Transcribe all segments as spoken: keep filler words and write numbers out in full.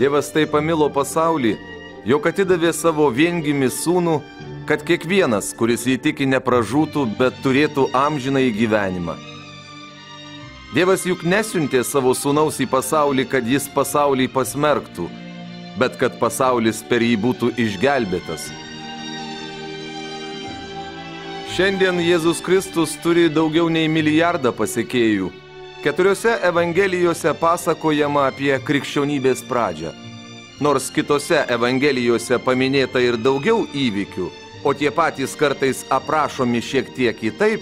Dievas taip pamilo pasaulį, jog atidavė savo viengimį sūnų, kad kiekvienas, kuris jį tiki, nepražūtų, bet turėtų amžinąjį gyvenimą. Dievas juk nesiuntė savo sūnaus į pasaulį, kad jis pasaulį pasmerktų, bet kad pasaulis per jį būtų išgelbėtas. Šiandien Jėzus Kristus turi daugiau nei milijardą pasekėjų. Keturiose evangelijose pasakojama apie krikščionybės pradžią. Nors kitose evangelijose paminėta ir daugiau įvykių, o tie patys kartais aprašomi šiek tiek kitaip,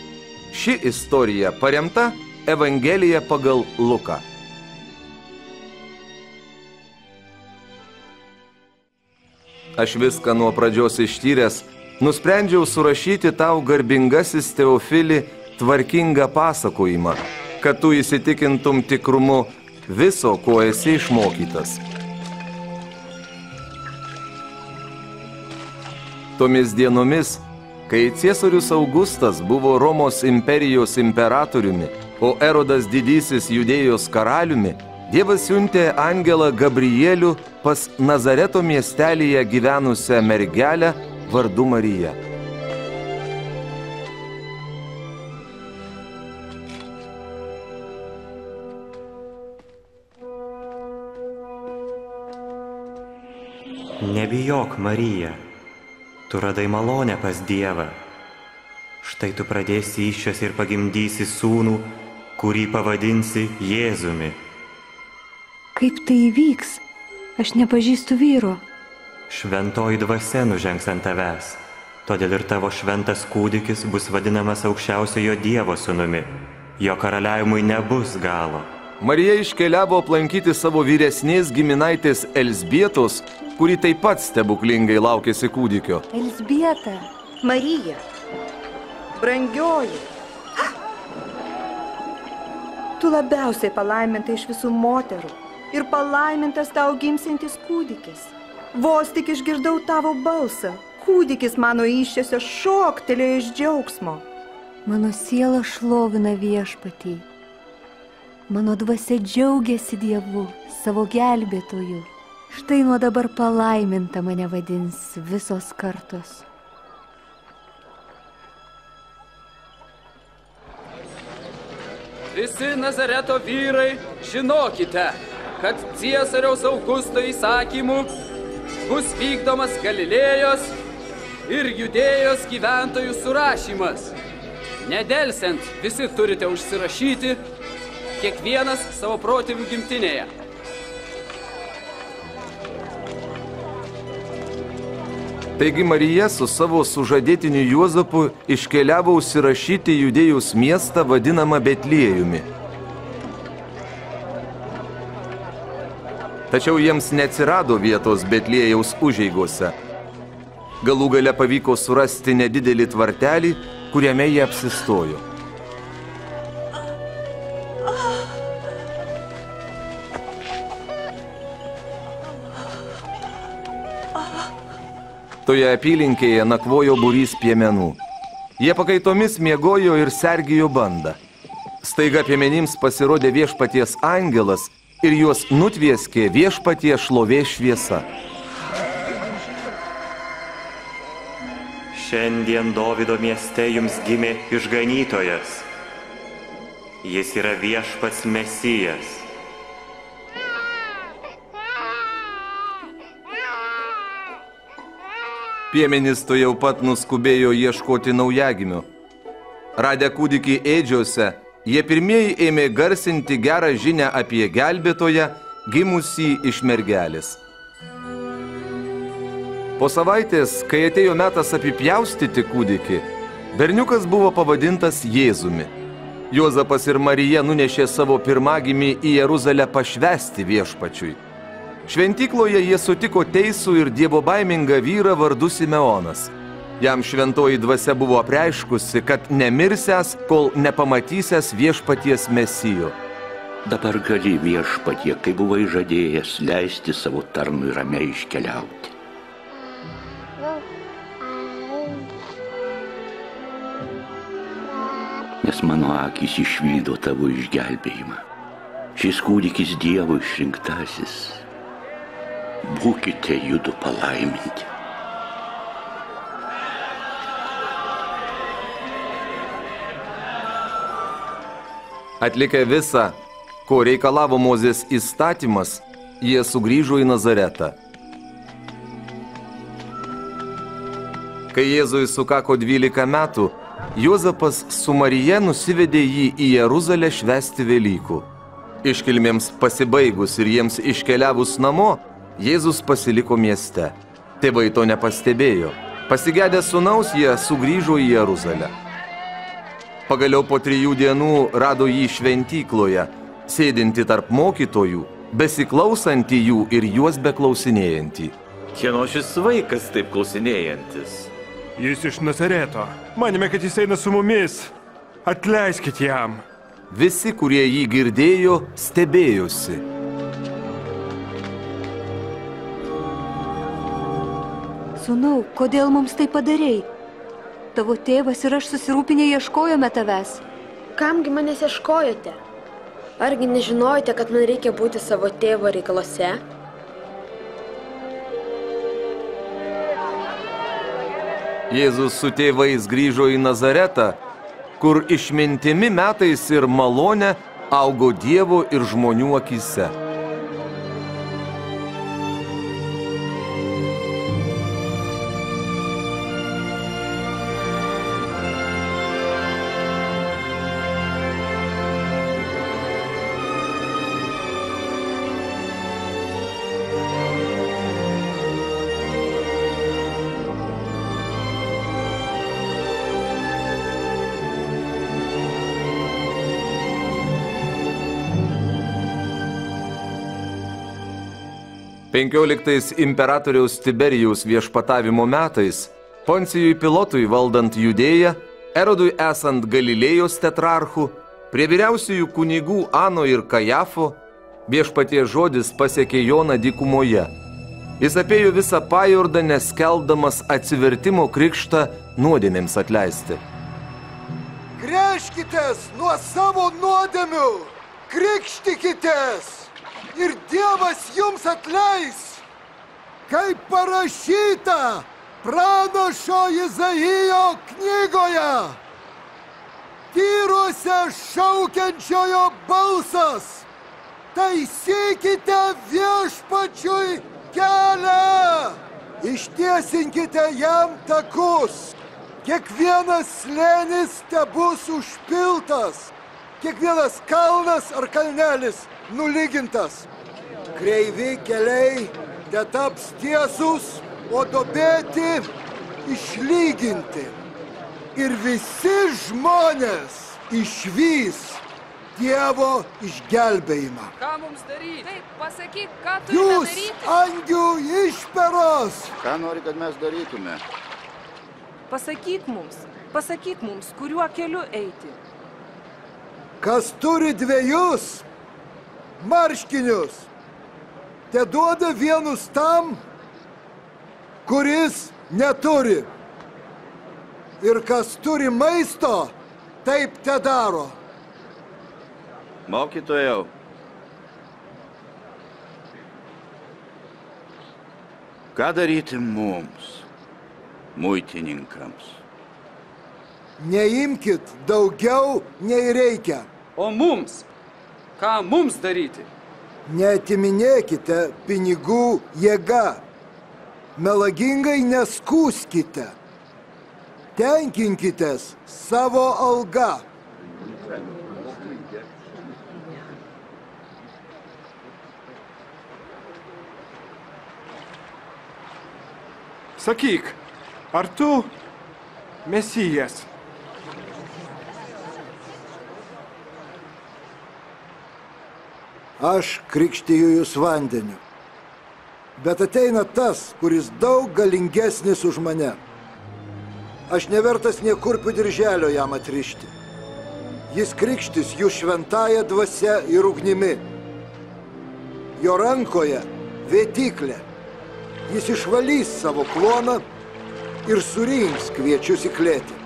ši istorija paremta Evangelija pagal Luką. Aš viską nuo pradžios ištyręs, nusprendžiau surašyti tau, garbingasis Teofili, tvarkingą pasakojimą, kad tu įsitikintum tikrumu viso, ko esi išmokytas. Tomis dienomis, kai Ciesorius Augustas buvo Romos imperijos imperatoriumi, o Erodas didysis Judėjos karaliumi, Dievas siuntė angelą Gabrielių pas Nazareto miestelyje gyvenusią mergelę vardu Marija. Nebijok, Marija, tu radai malonę pas Dievą. Štai tu pradėsi įsčias ir pagimdysi sūnų, kurį pavadinsi Jėzumi. Kaip tai įvyks? Aš nepažįstu vyro. Šventoji dvasia nužengs ant tavęs, todėl ir tavo šventas kūdikis bus vadinamas aukščiausiojo Dievo sūnumi. Jo karaliavimui nebus galo. Marija iškeliavo aplankyti savo vyresnės giminaitės Elžbietos, kuri taip pat stebuklingai laukėsi kūdikio. Elžbieta, Marija, brangioji, tu labiausiai palaiminta iš visų moterų ir palaimintas tau gimsintis kūdikis. Vos tik išgirdau tavo balsą, kūdikis mano įsčiose šoktelėjo iš džiaugsmo. Mano siela šlovina Viešpatį. Mano dvasia džiaugiasi Dievu, savo gelbėtoju. Štai nuo dabar palaiminta mane vadins visos kartos. Visi Nazareto vyrai, žinokite, kad Ciesoriaus Augusto įsakymu bus vykdomas Galilėjos ir Judėjos gyventojų surašymas. Nedelsiant, visi turite užsirašyti, kiekvienas savo protėvių gimtinėje. Taigi Marija su savo sužadėtiniu Juozapu iškeliavo užsirašyti Judėjos miestą vadinamą Betlėjumi. Tačiau jiems neatsirado vietos Betlėjaus užeigose. Galų gale pavyko surasti nedidelį tvartelį, kuriame jie apsistojo. Toje apylinkėje nakvojo būrys piemenų. Jie pakaitomis miegojo ir sergijo bandą. Staiga piemenims pasirodė Viešpaties angelas ir juos nutvieskė Viešpaties šlovė šviesa. Šiandien Dovido mieste jums gimė išganytojas. Jis yra Viešpats Mesijas. Piemenys to jau pat nuskubėjo ieškoti naujagimio. Radę kūdikį ėdžiose, jie pirmieji ėmė garsinti gerą žinią apie gelbėtoją, gimusį iš mergelės. Po savaitės, kai atėjo metas apipjaustyti kūdikį, berniukas buvo pavadintas Jėzumi. Juozapas ir Marija nunešė savo pirmagimį į Jeruzalę pašvęsti Viešpačiui. Šventykloje jie sutiko teisų ir dievobaimingą vyrą vardu Simeonas. Jam šventoji dvasia buvo apreiškusi, kad nemirsiąs, kol nepamatysiąs Viešpaties Mesijo. Dabar gali, Viešpatie, kai buvai žadėjęs, leisti savo tarnui ramiai iškeliauti. Nes mano akys išvydo tavo išgelbėjimą. Šis kūdikis Dievo išrinktasis. būkite judu palaiminti. Atlikę visą, ko reikalavo Mozės įstatymas, jie sugrįžo į Nazaretą. Kai Jėzui sukako dvylika metų, Juozapas su Marija nusivedė jį į Jeruzalę švęsti Velykų. Iškilmėms pasibaigus ir jiems iškeliavus namo, Jėzus pasiliko mieste. Tėvai to nepastebėjo. Pasigedę sūnaus, jie sugrįžo į Jeruzalę. Pagaliau po trijų dienų rado jį šventykloje, sėdinti tarp mokytojų, besiklausantį jų ir juos beklausinėjantį. Kieno šis vaikas taip klausinėjantis? Jis iš Nazareto. Manėme, kad jis eina su mumis. Atleiskit jam. Visi, kurie jį girdėjo, stebėjosi. Sūnau, kodėl mums tai padarei? Tavo tėvas ir aš susirūpinę ieškojome tavęs. Kamgi manęs ieškojote? Argi nežinojote, kad man reikia būti savo tėvo reikalose? Jėzus su tėvais grįžo į Nazaretą, kur išmintimi metais ir malone augo Dievo ir žmonių akyse. penkioliktais imperatoriaus Tiberijus viešpatavimo metais, Poncijui Pilotui valdant Judėją, Erodui esant Galilėjos tetrarchu, prie vyriausiųjų kunigų Ano ir Kajafo, viešpaties žodis pasiekė Joną dykumoje. Jis apėjo visą Pajordanę, skelbdamas atsivertimo krikštą nuodėmėms atleisti. Gręžkitės nuo savo nuodėmių, krikštykitės! Ir Dievas jums atleis, kaip parašyta pranašo Izaijo knygoje. Tyruose šaukiančiojo balsas, taisykite viešpačiui kelią, ištiesinkite jam takus, kiekvienas slėnis tebus užpiltas, kiekvienas kalnas ar kalnelis nulygintas. Kreivi keliai te taps tiesūs, o duobėti išlyginti. Ir visi žmonės išvys Dievo išgelbėjimą. Ką mums daryti? Taip, pasakyk, ką turime daryti. Jūs, angių išperos. Ką nori, kad mes darytume? Pasakyk mums, pasakyk mums, kuriuo keliu eiti. Kas turi dviejus marškinius, te duoda vienus tam, kuris neturi. Ir kas turi maisto, taip te daro. Mokytojau, ką daryti mums, muitininkams? Neimkit daugiau, nei reikia. O mums? Ką mums daryti? Neatiminėkite pinigų jėga. Melagingai neskūskite. Tenkinkitės savo alga. Sakyk, ar tu Mesijas? Aš krikštiju jūs vandeniu, bet ateina tas, kuris daug galingesnis už mane. Aš nevertas nė kurpių dirželio jam atrišti. Jis krikštys jūs šventąją dvasia ir ugnimi. Jo rankoje vėtyklė. Jis išvalys savo kloną ir surinks kviečius į klėtį.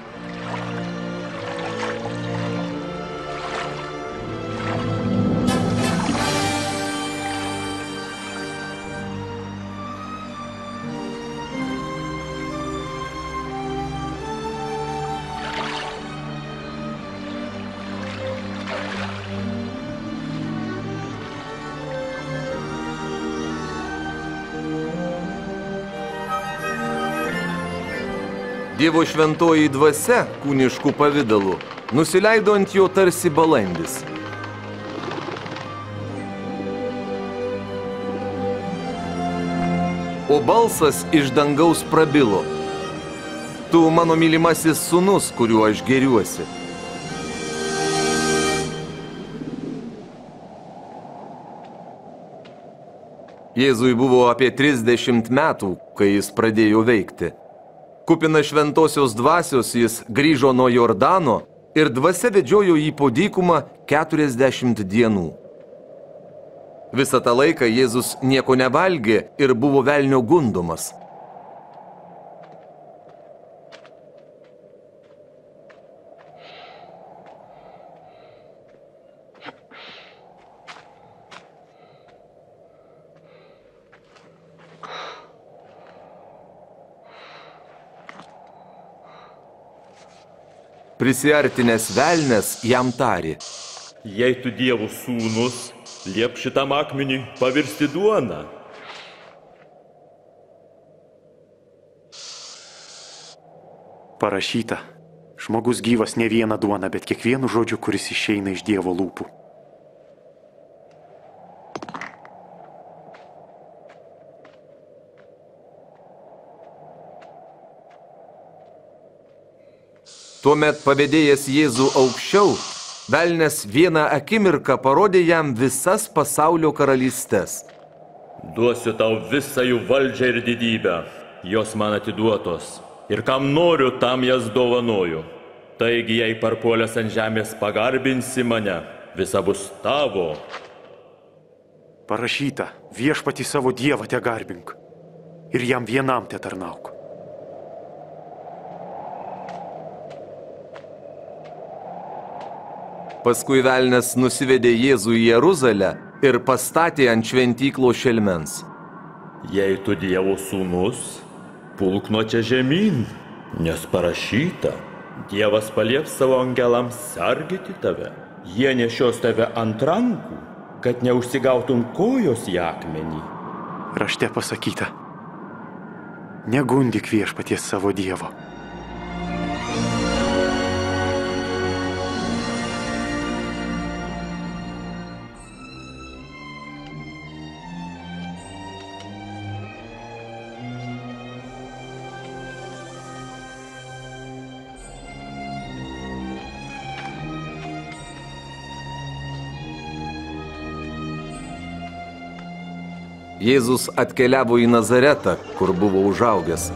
Dievo šventoji dvasia kūniškų pavidalų nusileido ant jo tarsi balandis. O balsas iš dangaus prabilo: Tu mano mylimasis sūnus, kuriuo aš gėriuosi. Jėzui buvo apie trisdešimt metų, kai jis pradėjo veikti. Kupinas šventosios dvasios jis grįžo nuo Jordano ir dvasia vedžiojo jį po dykumą keturiasdešimt dienų. Visą tą laiką Jėzus nieko nevalgė ir buvo velnio gundomas. Prisiartinęs velnės jam tarė: Jei tu Dievo sūnus, liep šitam akmenį pavirsti duoną. Parašyta: žmogus gyvas ne vieną duoną, bet kiekvienu žodžiu, kuris išeina iš Dievo lūpų. Tuomet pavedėjęs Jėzų aukščiau, velnės vieną akimirką parodė jam visas pasaulio karalystes. Duosiu tau visą jų valdžią ir didybę, jos man atiduotos, ir kam noriu, tam jas dovanoju. Taigi, jei parpuolęs ant žemės pagarbinsi mane, visa bus tavo. Parašyta: viešpatį savo Dievą te garbink, ir jam vienam te tarnauk. Paskui velnės nusivedė Jėzų į Jeruzalę ir pastatė ant šventyklos šelmens. Jei tu Dievo sūnus, pulk nuo čia žemyn, nes parašyta: Dievas palieps savo angelams sargyti tave. Jie nešios tave ant rankų, kad neužsigautum kojos į akmenį. Rašte pasakyta: negundyk viešpaties savo Dievo. Jėzus atkeliavo į Nazaretą, kur buvo užaugęs.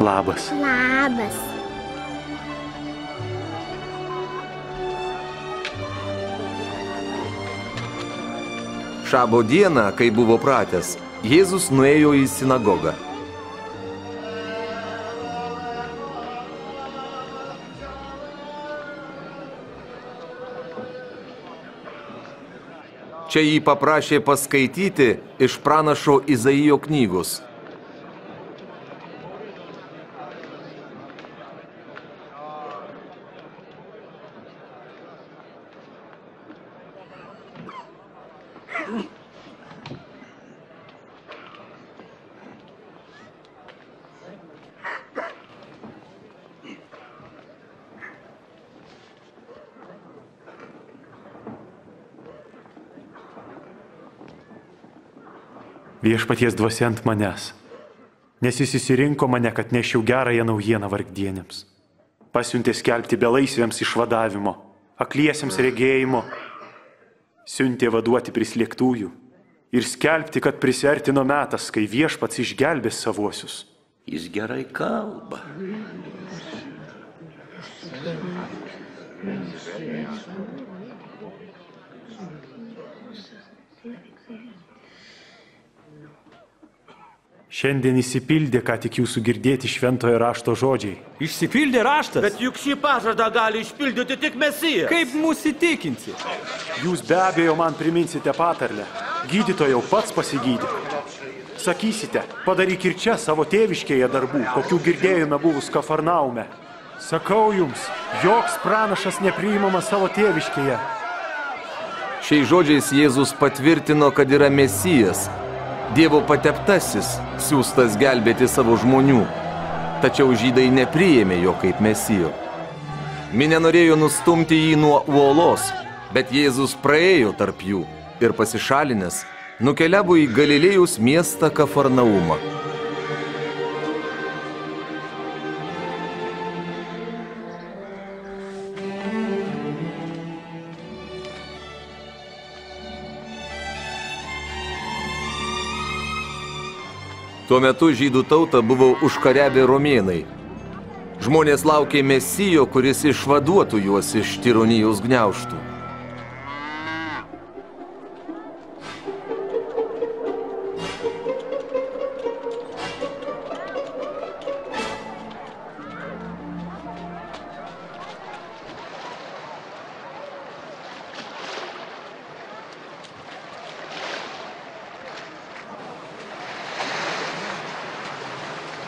Labas. Labas. Šabo dieną, kai buvo pratęs, Jėzus nuėjo į sinagogą. Čia jį paprašė paskaityti iš pranašo Izaijo knygos. Viešpaties dvasia ant manęs, nes jis išsirinko mane, kad neščiau gerąją naujieną vargdienėms. Pasiuntė skelbti belaisviams išvadavimo, akliesiems regėjimo, siuntė vaduoti prislėgtųjų ir skelbti, kad prisiartino metas, kai viešpats išgelbės savuosius. Jis gerai kalba. Šiandien įsipildė, ką tik jūsų girdėti šventojo rašto žodžiai. Išsipildė raštas? Bet juk šį pažadą gali išpildyti tik Mesijas. Kaip mūsų įtikinsi? Jūs be abejo man priminsite patarlę: gydytojau, pats pasigydė. sakysite, padaryk ir čia savo tėviškėje darbų, kokių girdėjome buvus Kafarnaume. Sakau jums, joks pranašas nepriimamas savo tėviškėje. Šiais žodžiais Jėzus patvirtino, kad yra Mesijas, Dievo pateptasis, siūstas gelbėti savo žmonių. Tačiau žydai nepriėmė jo kaip Mesijo. Minia norėjo nustumti jį nuo uolos, bet Jėzus praėjo tarp jų ir pasišalinęs nukeliavo į Galilėjos miestą Kafarnaumą. Tuo metu žydų tautą buvo užkariavę romėnai. Žmonės laukė Mesijo, kuris išvaduotų juos iš tironijos gniaužtų.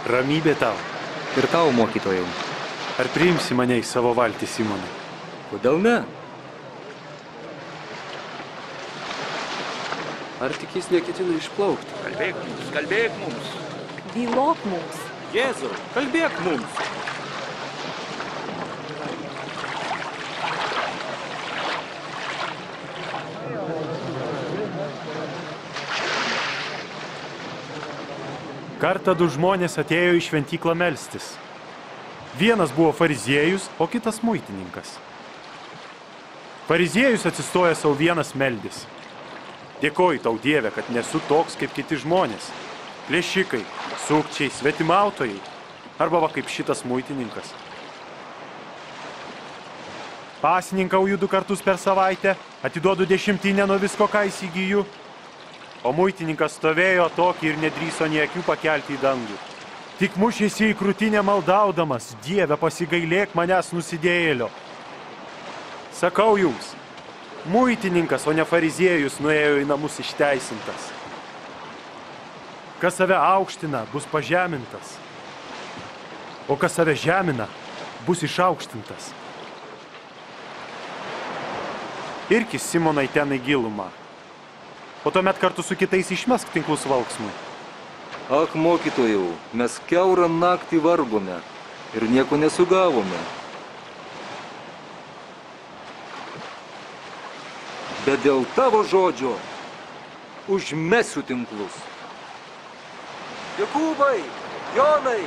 Ramybė tau. Ir tau, mokytojau. Ar priimsi mane į savo valtį, Simonai? Kodėl ne? Ar tik jis neketina išplaukti? Kalbėk mums, kalbėk mums. Bylok mums. Jėzau, kalbėk mums. Kartą du žmonės atėjo į šventyklą melstis. Vienas buvo fariziejus, o kitas muitininkas. Fariziejus atsistoja sau vienas meldis. Dėkoju tau, Dieve, kad nesu toks kaip kiti žmonės. Plėšikai, sukčiai, svetimautojai. Arba va kaip šitas muitininkas. Pasninkauju du kartus per savaitę, atiduodu dešimtinę nuo visko, ką įsigiju. O muitininkas stovėjo tokį ir nedrįso nė akių pakelti į dangų. Tik mušėsi į krūtinę maldaudamas, Dieve, pasigailėk manęs nusidėjėlio. Sakau jums, muitininkas, o ne fariziejus, nuėjo į namus išteisintas. Kas save aukština, bus pažemintas. O kas save žemina, bus išaukštintas. Irgi Simonai ten į gilumą. O tuomet kartu su kitais išmesk tinklus valksmui. Ak, mokytojau, mes kiaurą naktį vargome ir nieko nesugavome. Bet dėl tavo žodžio užmesiu tinklus. Jokūbai, Jonai!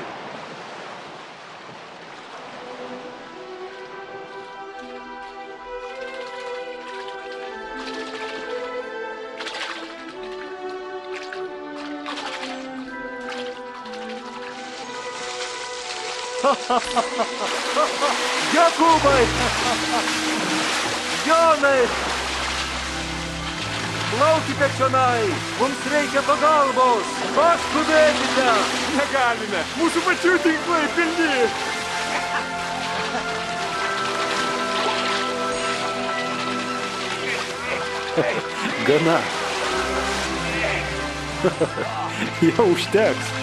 Jokūbai! Jonai! Plaukite čionai! Mums reikia pagalbos! Paskubėkite! Negalime! Mūsų pačių tinklai pilni! Gana! Jau užteks!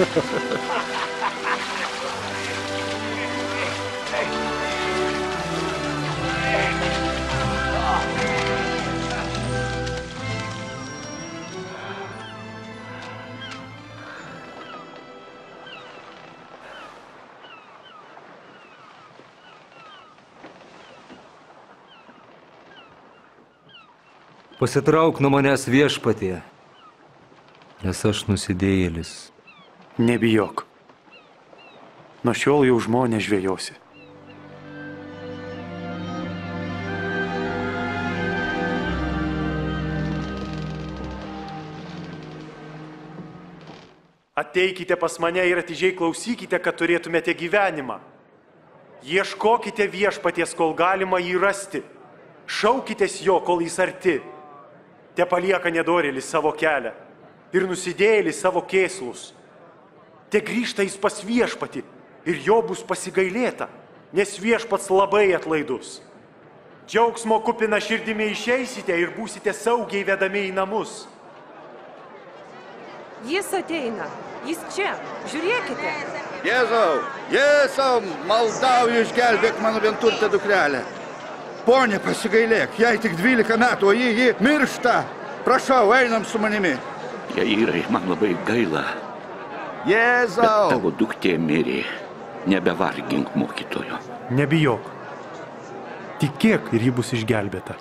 Pasitrauk nuo manęs, Viešpatie, nes aš nusidėjėlis. Nebijok. Nuo šiol jau žmonės žvejosi. Ateikite pas mane ir atidžiai klausykite, kad turėtumėte gyvenimą. Ieškokite Viešpaties, kol galima jį rasti. Šaukitės jo, kol jis arti. Te palieka nedorėlis savo kelią ir nusidėjėlis savo kėslus. Te grįžta jis pas Viešpatį ir jo bus pasigailėta, nes Viešpats labai atlaidus. Džiaugsmo kupina širdimi išeisite ir būsite saugiai vedami į namus. Jis ateina. Jis čia. Žiūrėkite. Jėzau, Jėzau, maldauju, išgelbėk mano vienturtę dukrelę. Pone, pasigailėk, jai tik dvylika metų, o ji, ji miršta. Prašau, einam su manimi. Jairai, man labai gaila. Jėzau. Bet tavo duktė mirė. Nebevargink mokytojo. Nebijok. Tikėk ir ji bus išgelbėta.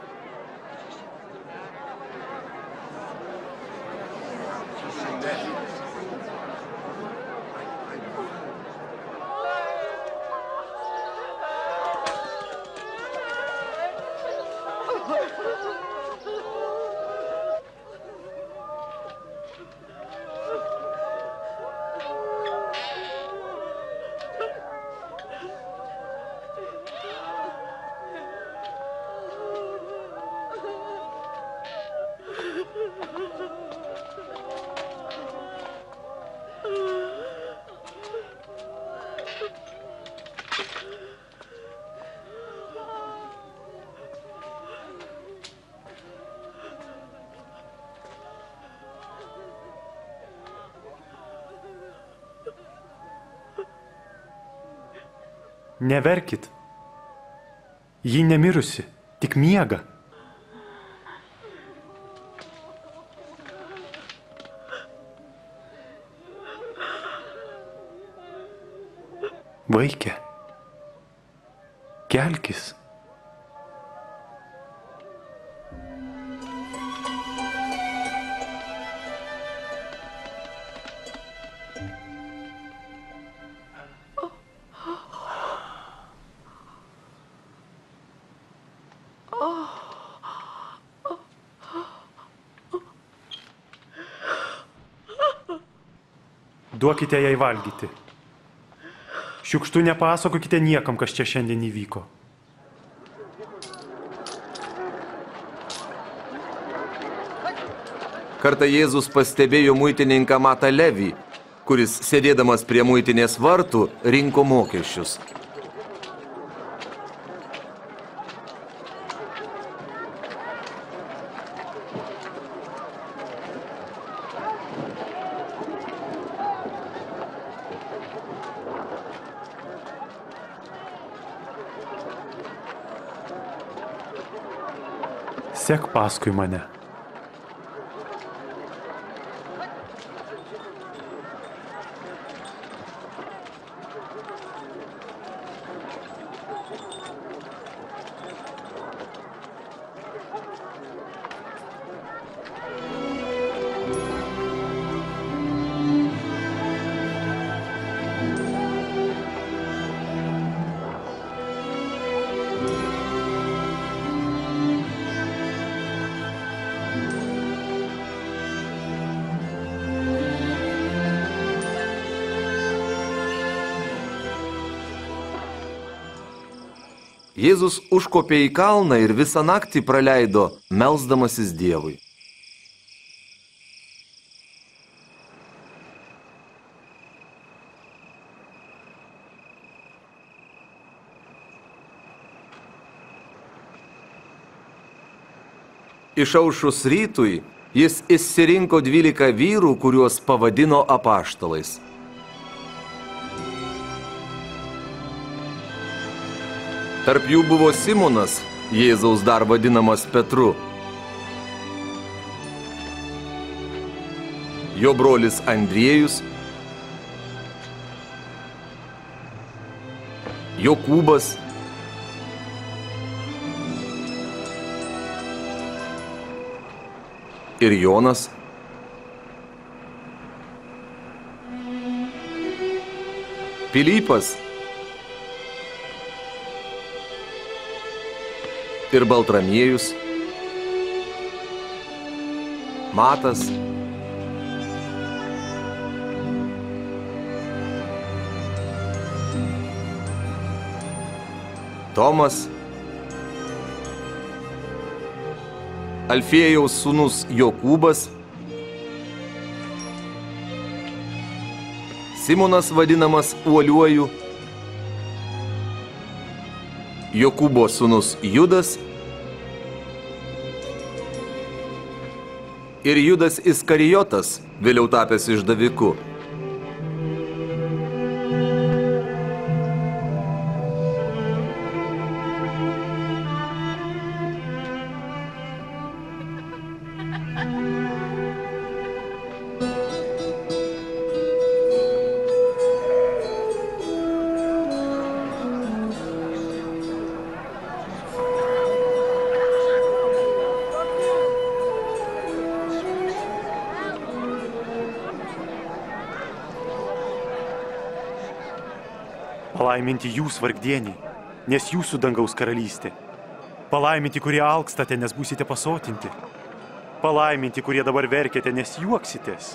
Neverkit. Ji nemirusi, tik miega. Vaike, kelkis. Duokite jai valgyti. Šiukštu nepasakokite niekam, kas čia šiandien įvyko. Kartą Jėzus pastebėjo muitininką Matą Levį, kuris, sėdėdamas prie muitinės vartų, rinko mokesčius. Sek paskui mane. Jėzus užkopė į kalną ir visą naktį praleido, melsdamasis Dievui. Išaušus rytui, jis išsirinko dvylika vyrų, kuriuos pavadino apaštalais. Tarp jų buvo Simonas, Jėzaus dar vadinamas Petru, jo brolis Andriejus, Jokūbas, ir Jonas. Pilypas ir Baltramiejus, Matas, Tomas, Alfiejaus sūnus Jokūbas, Simonas vadinamas Uoliuoju, Jokūbo sūnus Judas ir Judas Iskarijotas, vėliau tapęs išdaviku. Palaiminti jūs, vargdieniai, nes jūsų dangaus karalystė. Palaiminti, kurie alkstate, nes būsite pasotinti. Palaiminti, kurie dabar verkiate, nes juoksitės.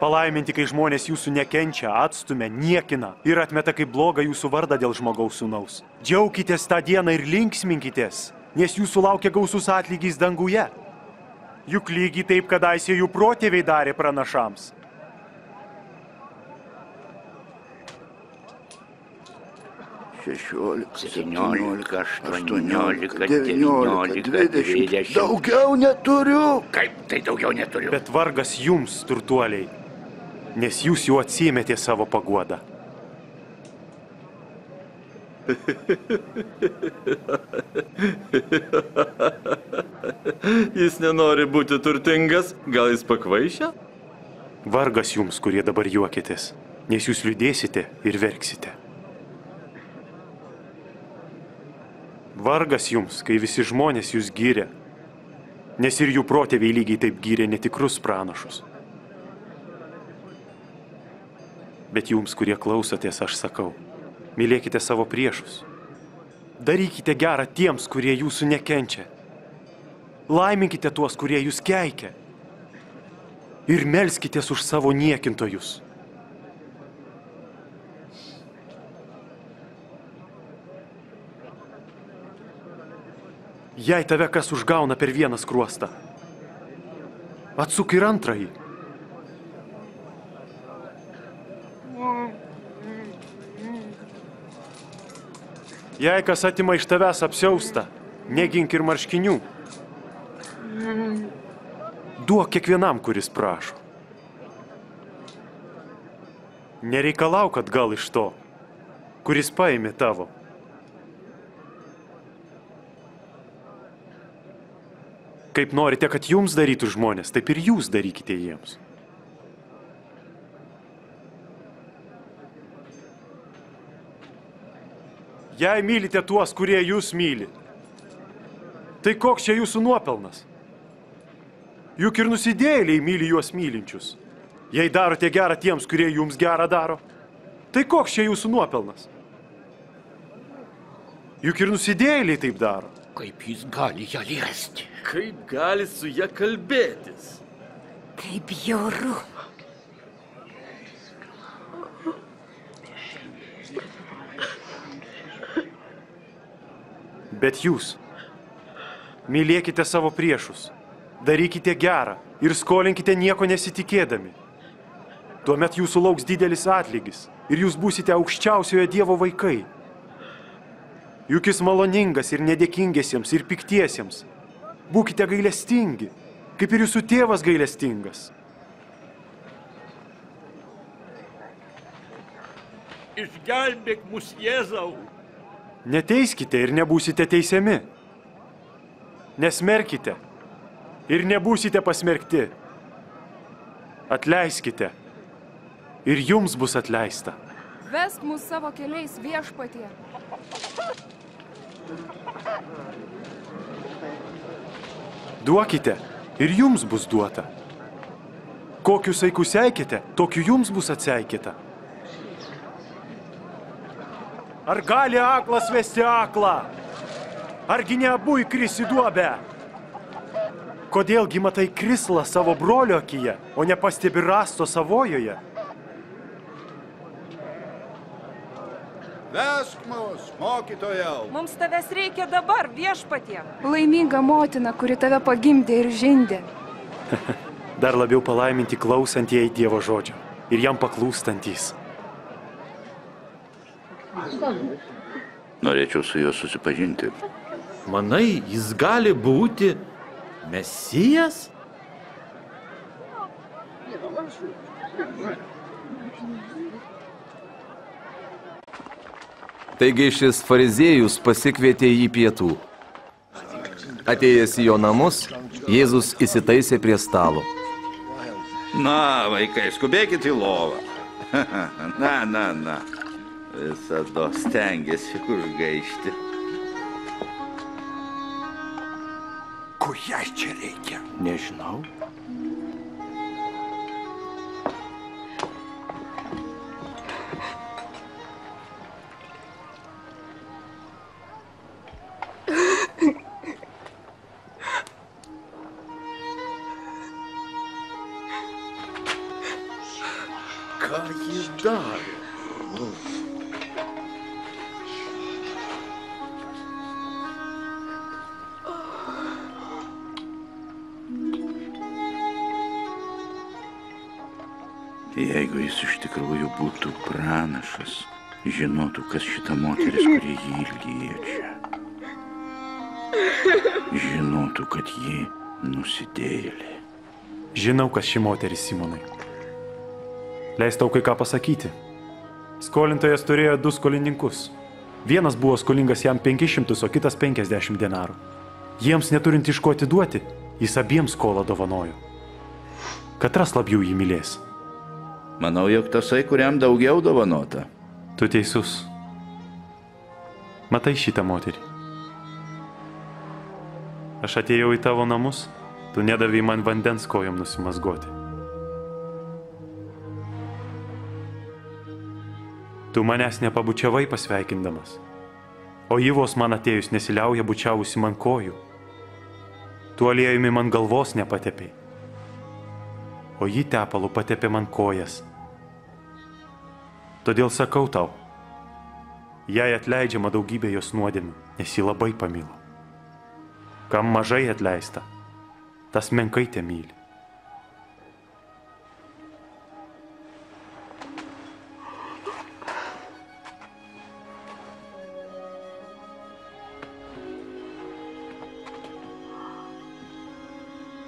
Palaiminti, kai žmonės jūsų nekenčia, atstumia, niekina ir atmeta kaip blogą jūsų vardą dėl žmogaus sūnaus. Džiaukitės tą dieną ir linksminkitės, nes jūsų laukia gausus atlygis danguje. Juk lygiai taip kadaise jų protėviai darė pranašams. šešiolika, septyniolika, aštuoniolika, devyniolika, dvidešimt. Daugiau neturiu. Kaip tai daugiau neturiu? Bet vargas jums, turtuoliai, nes jūs jau atsiėmėte savo paguodą. Jis nenori būti turtingas, gal jis pakvaišia? Vargas jums, kurie dabar juokitės, nes jūs liūdėsite ir verksite. Vargas jums, kai visi žmonės jūs gyrė, nes ir jų protėviai lygiai taip gyrė netikrus pranašus. Bet jums, kurie klausotės, aš sakau, mylėkite savo priešus. Darykite gerą tiems, kurie jūsų nekenčia. Laiminkite tuos, kurie jūs keikia. Ir melskitės už savo niekintojus. Jei tave kas užgauna per vieną skruostą, atsuk ir antrąjį. Jei kas atima iš tavęs apsiaustą, negink ir marškinių. Duok kiekvienam, kuris prašo. Nereikalauk atgal iš to, kuris paėmė tavo. Kaip norite, kad jums darytų žmonės, taip ir jūs darykite jiems. Jei mylite tuos, kurie jūs myli, tai koks čia jūsų nuopelnas? Juk ir nusidėjėliai myli juos mylinčius. Jei darote gerą tiems, kurie jums gerą daro, tai koks čia jūsų nuopelnas? Juk ir nusidėjėliai taip daro. Kaip jis gali ją liesti? Kaip gali su ją kalbėtis? Kaip bjauru. Bet jūs, mylėkite savo priešus, darykite gerą ir skolinkite nieko nesitikėdami. Tuomet jūsų lauks didelis atlygis ir jūs būsite aukščiausiojo Dievo vaikai. Juk jis maloningas ir nedėkingiesiems ir piktiesiems. Būkite gailestingi, kaip ir jūsų tėvas gailestingas. Išgelbėk mus, Jėzau. Neteiskite ir nebūsite teisiami. Nesmerkite ir nebūsite pasmerkti. Atleiskite ir jums bus atleista. Vesk mus savo keliais, Viešpatie. Duokite ir jums bus duota. Kokiu saiku seikite, tokiu jums bus atseikita. Ar gali aklas vesti aklą? Argi ne abu įkris į duobę? Kodėlgi matai krislą savo brolio akyje, o nepastebi rąsto savojoje? Vesk mus, mokytojau. Mums tavęs reikia dabar, Viešpatie. Laiminga motina, kuri tave pagimdė ir žindė. Dar labiau palaiminti klausantieji Dievo žodžio ir jam paklūstantys. Norėčiau su juo susipažinti. Manai, jis gali būti Mesijas? Taigi šis fariziejus pasikvietė jį pietų. Atėjęs į jo namus, Jėzus įsitaisė prie stalo. Na, vaikai, skubėkit į lovą. Na, na, na. Visada stengiasi užgaišti. Ko jai čia reikia? Nežinau. Jeigu jis iš tikrųjų būtų pranašas, žinotų, kas šita moteris, kuri jį ilgi liečia. Žinotų, kad ji nusidėjėlė. Žinau, kas ši moteris, Simonai. Leis tau kai ką pasakyti. Skolintojas turėjo du skolininkus. Vienas buvo skolingas jam penkis šimtus, o kitas penkiasdešimt denarų. Jiems neturint iš ko atiduoti, jis abiems skolą dovanojo. Katras labiau jį mylės? Manau, jog tasai, kuriam daugiau dovanota. Tu teisus. Matai šitą moterį. Aš atėjau į tavo namus, tu nedavai man vandens kojom nusimazgoti. Tu manęs nepabučiavai pasveikindamas, o ji vos man atėjus nesiliauja bučiavusi man kojų. Tu aliejumi man galvos nepatepei, o jį tepalu patepė man kojas. Todėl sakau tau, jai atleidžiama daugybė jos nuodėmių, nes jį labai pamilo. Kam mažai atleista, tas menkai te myli.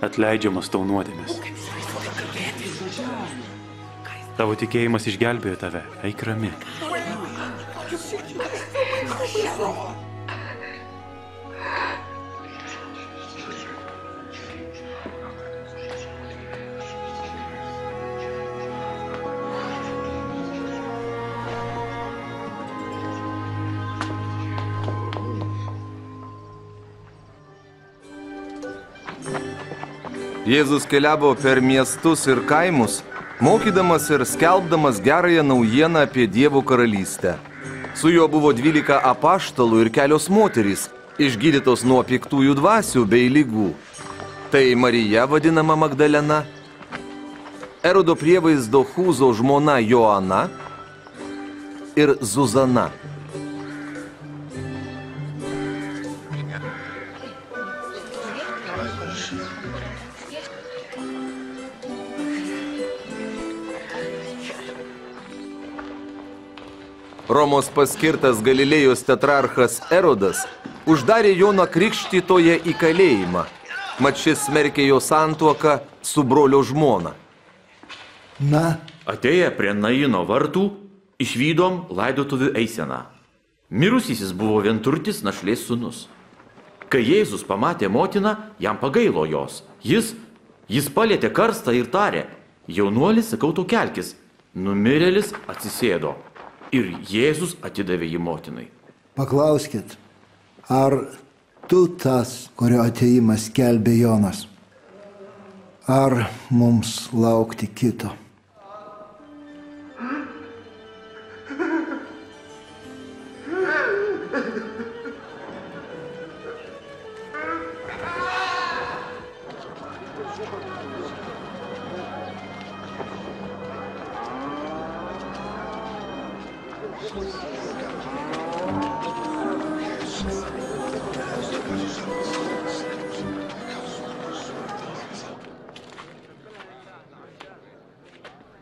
Atleidžiamas tau nuodėmės. Tavo tikėjimas išgelbėjo tave, eik rami. Jėzus keliavo per miestus ir kaimus, mokydamas ir skelbdamas gerąją naujieną apie Dievo karalystę. Su juo buvo dvylika apaštalų ir kelios moterys, išgydytos nuo piktųjų dvasių bei ligų. Tai Marija, vadinama Magdalena, Erodo prievaizdo Chūzo žmona Joana ir Zuzana. Romos paskirtas Galilėjos tetrarchas Erodas uždarė Joną Krikštytoją į kalėjimą, mat šis smerkė jo santuoką su brolio žmona. Na, atėję prie Naino vartų, išvydom laidotuvių eiseną. Mirusysis buvo vienturtis našlės sūnus. Kai Jėzus pamatė motiną, jam pagailo jos. Jis, jis palietė karstą ir tarė: jaunuolis, sakau tau, kelkis. Numirėlis atsisėdo. Ir Jėzus atidavė jį motinai. Paklauskit, ar tu tas, kurio atėjimas skelbė Jonas? Ar mums laukti kito?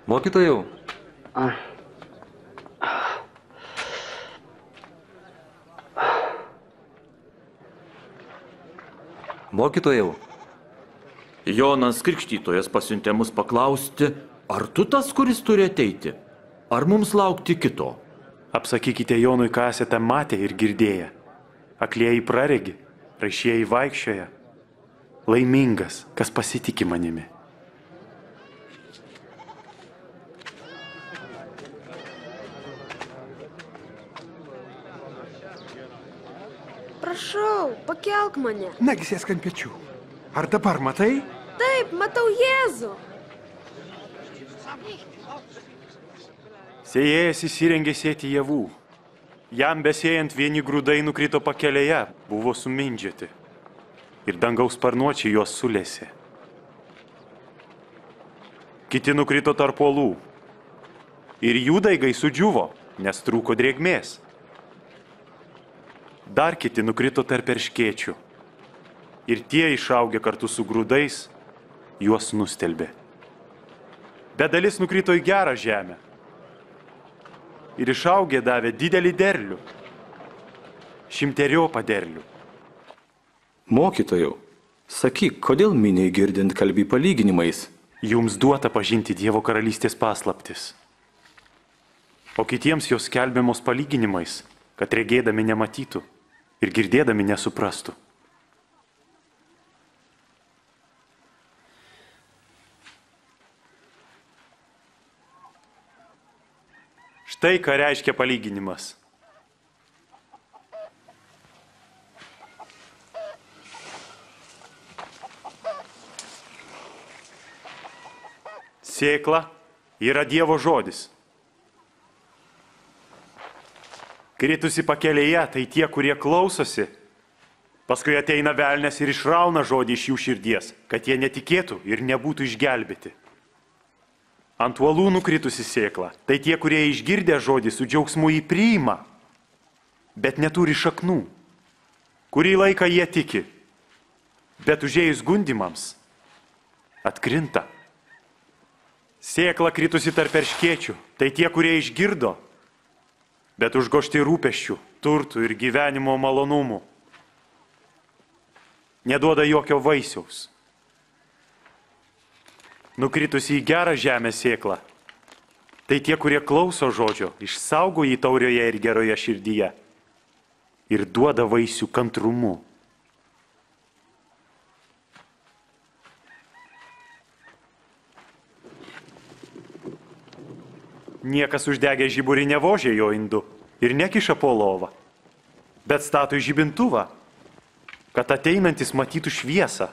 Mokytojau. Mokytojau. Jonas Krikštytojas pasiuntė mus paklausti, ar tu tas, kuris turi ateiti, ar mums laukti kito? Apsakykite Jonui, ką esate matę ir girdėję. Aklieji praregi, raišieji vaikščioja. Laimingas, kas pasitiki manimi. Prašau, pakelk mane. Nagi, sėsk ant pečių. Ar dabar matai? Taip, matau Jėzų. Sėjėjas įsirengė sėti javų. Jam besėjant vieni grūdai nukrito pakelėje, buvo sumindžioti. Ir dangaus sparnuočiai juos sulėsė. Kiti nukrito tarp uolų. Ir jų daigai sudžiuvo, nes trūko drėgmės. Dar kiti nukrito tarp erškėčių. Ir tie išaugę kartu su grūdais, juos nustelbė. Bet dalis nukrito į gerą žemę. Ir išaugę davė didelį derlių. Šimteriopą derlių. Mokytojau, sakyk, kodėl miniai girdint kalbį palyginimais? Jums duota pažinti Dievo karalystės paslaptis. O kitiems jos skelbiamos palyginimais, kad regėdami nematytų ir girdėdami nesuprastų. Štai ką reiškia palyginimas. Sėkla yra Dievo žodis. Kritusi pakelėje, tai tie, kurie klausosi, paskui ateina velnias ir išrauna žodį iš jų širdies, kad jie netikėtų ir nebūtų išgelbėti. Ant uolų nukritusi sėkla, tai tie, kurie išgirdę žodį su džiaugsmu jį priima, bet neturi šaknų. Kurį laiką jie tiki, bet užėjus gundimams atkrinta. Sėkla kritusi tarp erškėčių, tai tie, kurie išgirdo, bet užgošti rūpesčių, turtų ir gyvenimo malonumų. Neduoda jokio vaisiaus. Nukritusi į gerą žemę sėklą, tai tie, kurie klauso žodžio, išsaugo jį taurioje ir geroje širdyje ir duoda vaisių kantrumu. Niekas uždegė žiburį nevožė jo indu ir nekiša po lovą, bet stato į žibintuvą, kad ateinantis matytų šviesą.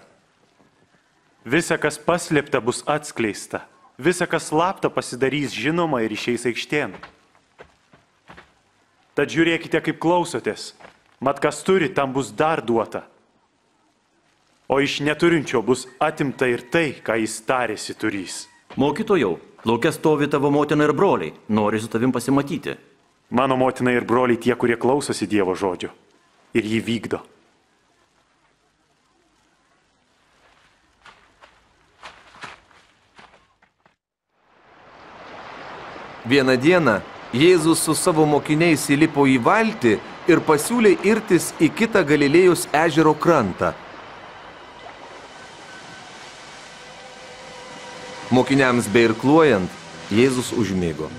Visa, kas paslėpta, bus atskleista. Visa, kas slapta, pasidarys žinoma ir išeis aikštėn. Tad žiūrėkite, kaip klausotės. Mat, kas turi, tam bus dar duota. O iš neturinčio bus atimta ir tai, ką jis tarėsi turys. Mokytojau, lauke stovi tavo motina ir broliai. Nori su tavim pasimatyti. Mano motina ir broliai tie, kurie klausosi Dievo žodžio ir jį vykdo. Vieną dieną Jėzus su savo mokiniais įlipo į valtį ir pasiūlė irtis į kitą Galilėjos ežero krantą. Mokiniams beirkluojant, Jėzus užmigo.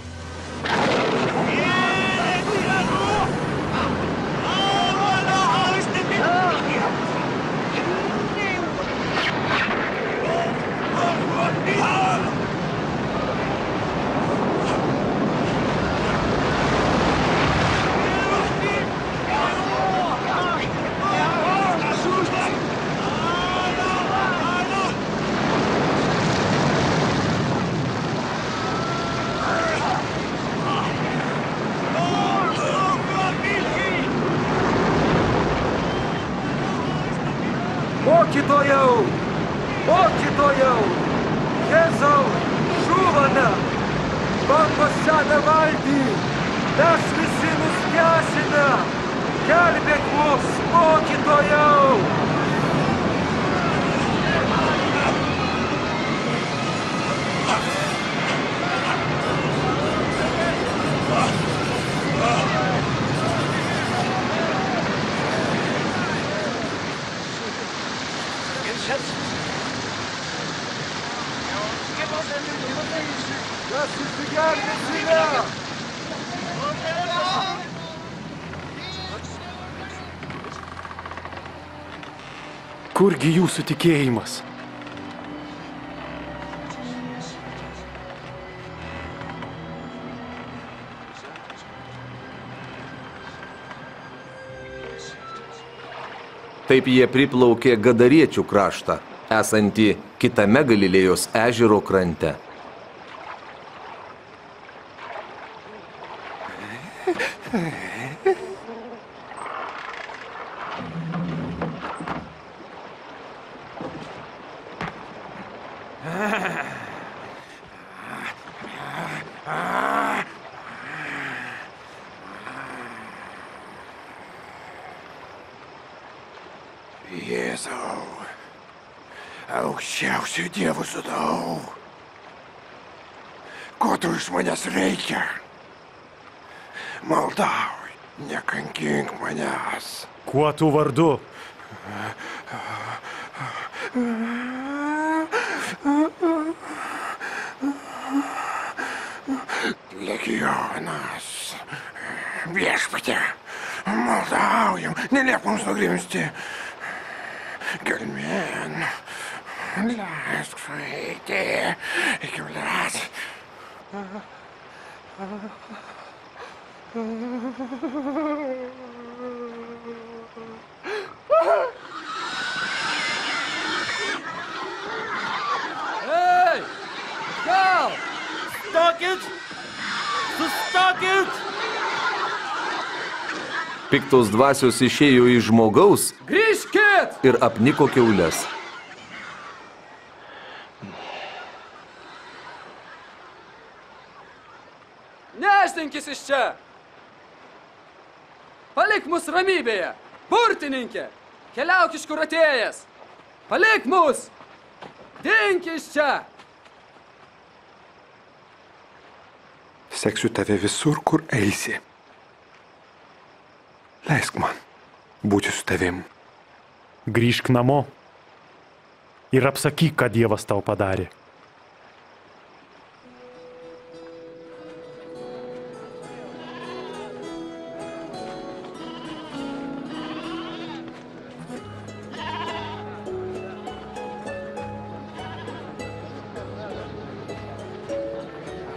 Aš Kurgi jūsų tikėjimas? Taip jie priplaukė Gadariečių kraštą, esantį kitame Galilėjos ežero krante. Dievų sūnau, ko tu iš manęs reikia? Maldauj, nekankink manęs. Kuo tu vardu? Legionas. Viešpatie, maldaujam, neliek mums nugrimzti. Gelmėn. Leisk sueiti iki ulės. Ei! Gal! Stokit! Sustokit! Piktos dvasios išėjo iš žmogaus. Grįžkit! Ir apniko kiaules. Nešdinkis iš čia! Palik mus ramybėje, burtininkė! Keliauk iš kur atėjęs! Palik mus! Dink iš čia! Seksiu tave visur, kur eisi. Leisk man būti su tavim. Grįžk namo ir apsakyk, ką Dievas tau padarė.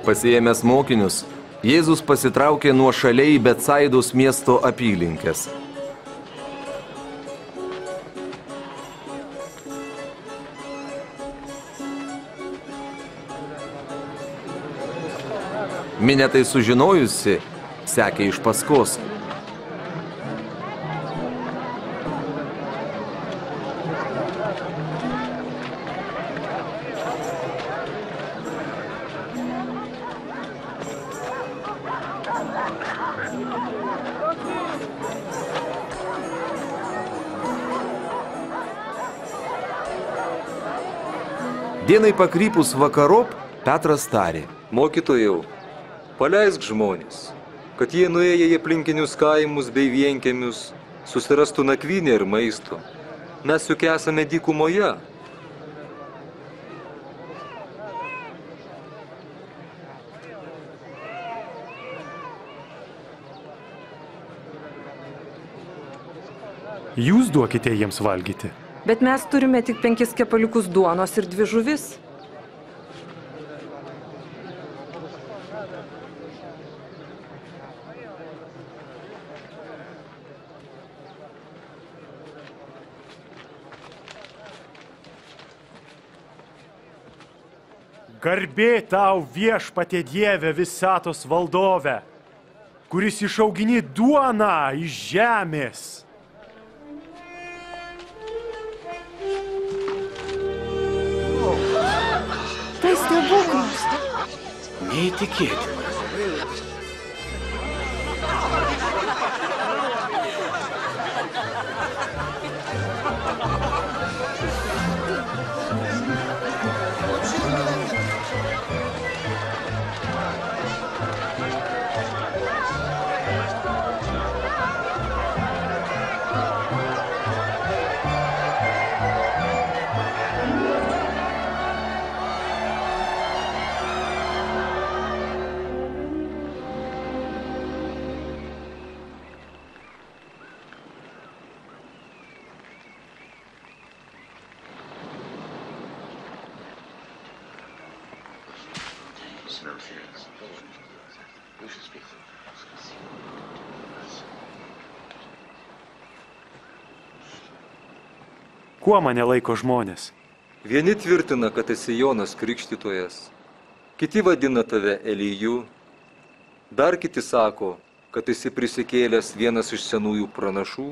Pasiėmęs mokinius, Jėzus pasitraukė nuo šaliai į Betsaidos miesto apylinkes. Minia tai sužinojusi, sekė iš paskos. Dienai pakrypus vakarop, Petras tarė: Mokytojau, paleisk žmonės, kad jie nuėję į aplinkinius kaimus bei vienkiemius, susirastų nakvynę ir maisto. Mes juk esame dykumoje. Jūs duokite jiems valgyti. Bet mes turime tik penkis kepaliukus duonos ir dvi žuvis. Garbė tau, Viešpatie Dieve, visatos valdove, kuris išaugini duoną iš žemės. Tai stebuklas. Neįtikėtina. Kuo mane laiko žmonės? Vieni tvirtina, kad esi Jonas Krikštytojas, kiti vadina tave Eliju, dar kiti sako, kad esi prisikėlęs vienas iš senųjų pranašų.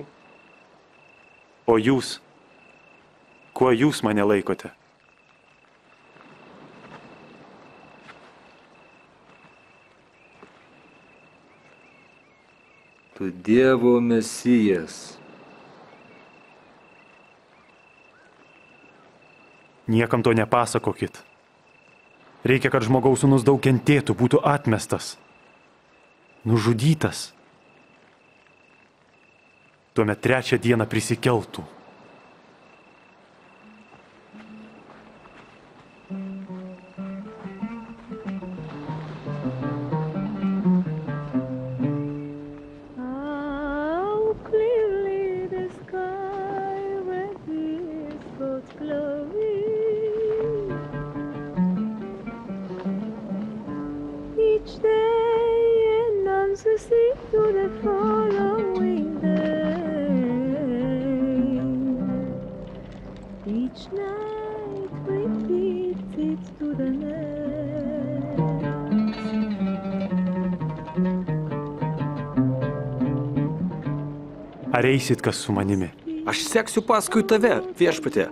O jūs? Kuo jūs mane laikote? Tu Dievo Mesijas. Niekam to nepasakokit. Reikia, kad žmogaus sūnus daug kentėtų, būtų atmestas, nužudytas. Tuomet trečią dieną prisikeltų. Ar eisit kas su manimi? Aš seksiu paskui tave, viešpatie.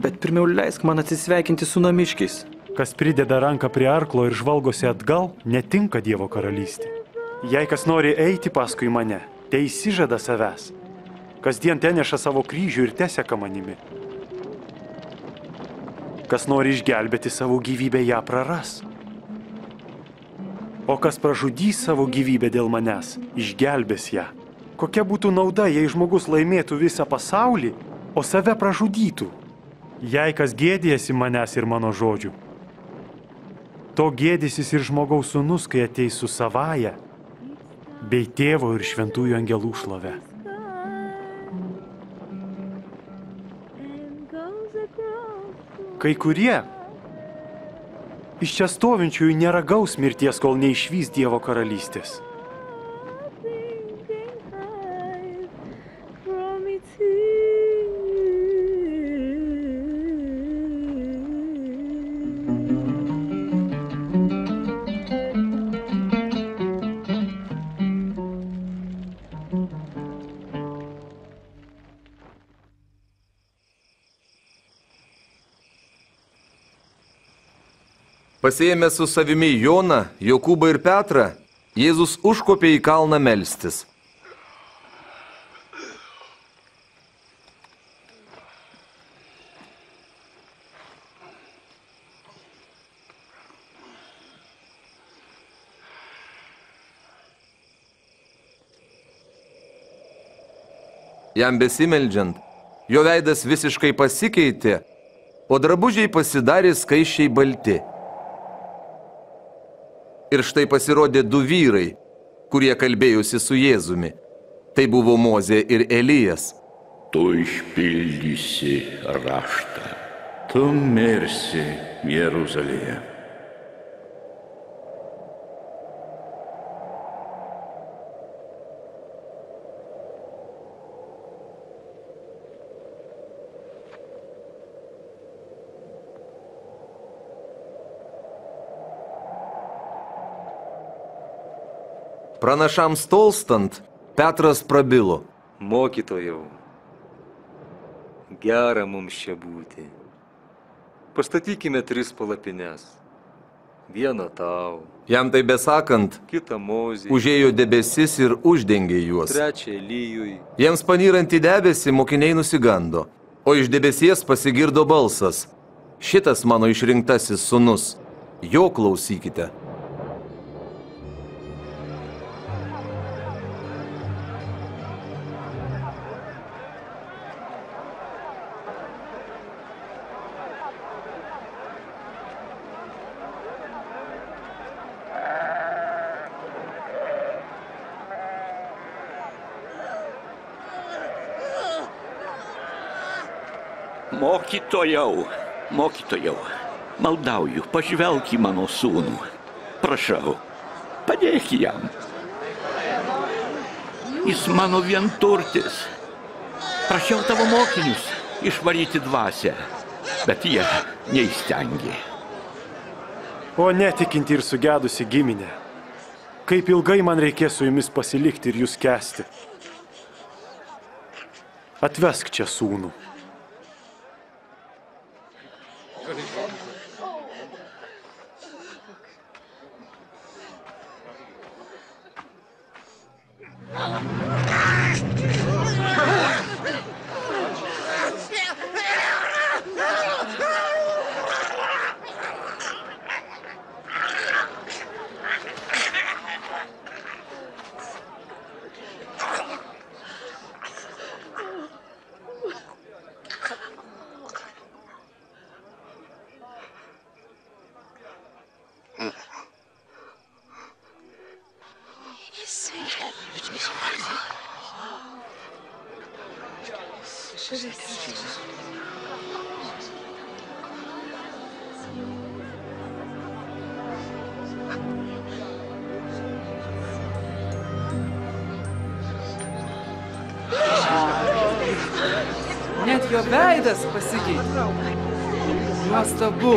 Bet pirmiau leisk man atsisveikinti su namiškiais. Kas prideda ranką prie arklo ir žvalgosi atgal, netinka Dievo karalystė. Jei kas nori eiti paskui mane, tai išsižada savęs. Kasdien teneša savo kryžių ir teseka manimi. Kas nori išgelbėti savo gyvybę, ją praras. O kas pražudys savo gyvybę dėl manęs, išgelbės ją. Kokia būtų nauda, jei žmogus laimėtų visą pasaulį, o save pražudytų? Jei kas gėdijasi manęs ir mano žodžių, to gėdysis ir žmogaus sūnus, kai ateis su savąja, bei tėvo ir šventųjų angelų šlove. Kai kurie iš čia stovinčiųjų neragaus mirties, kol neišvys Dievo karalystės. Pasiėmė su savimi Joną, Jokūbą ir Petrą, Jėzus užkopė į kalną melstis. Jam besimeldžiant, jo veidas visiškai pasikeitė, o drabužiai pasidarė skaisčiai balti. Ir štai pasirodė du vyrai, kurie kalbėjusi su Jėzumi. Tai buvo Mozė ir Elijas. Tu išpildysi raštą. Tu mirsi Jeruzalėje. Pranašams tolstant, Petras prabilo. Mokytojau, gera mums čia būti. Pastatykime tris palapines. Vieną tau. Jam tai besakant, kitą Mozei. Užėjo debesis ir uždengė juos. Trečią Elijui. Jiems panyrant į debesį, mokiniai nusigando. O iš debesies pasigirdo balsas. Šitas mano išrinktasis sūnus. Jo klausykite. Mokytojau, mokytojau, maldauju, pažvelk į mano sūnų. Prašau, padėk jam. Jis mano vienturtis. Prašiau tavo mokinius išvaryti dvasią, bet jie neįstengė. O netikinti ir sugedusi giminė, kaip ilgai man reikės su jumis pasilikti ir jūs kęsti. Atvesk čia sūnų. Net jo veidas pasikeitė. Nuostabu.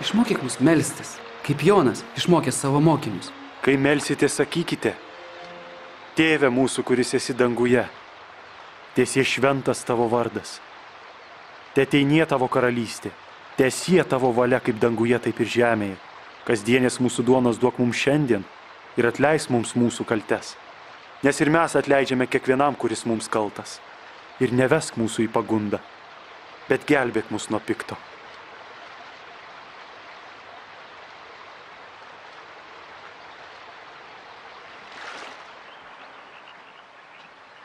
Išmokyk mus melstis, kaip Jonas išmokė savo mokinius. Kai melsite, sakykite: Tėve mūsų, kuris esi danguje, tiesie šventas tavo vardas. Teteinie tavo karalystė, tiesie tavo valia kaip danguje, taip ir žemėje. Kasdienės mūsų duonos duok mums šiandien ir atleis mums mūsų kaltes. Nes ir mes atleidžiame kiekvienam, kuris mums kaltas. Ir nevesk mūsų į pagundą, bet gelbėk mus nuo pikto.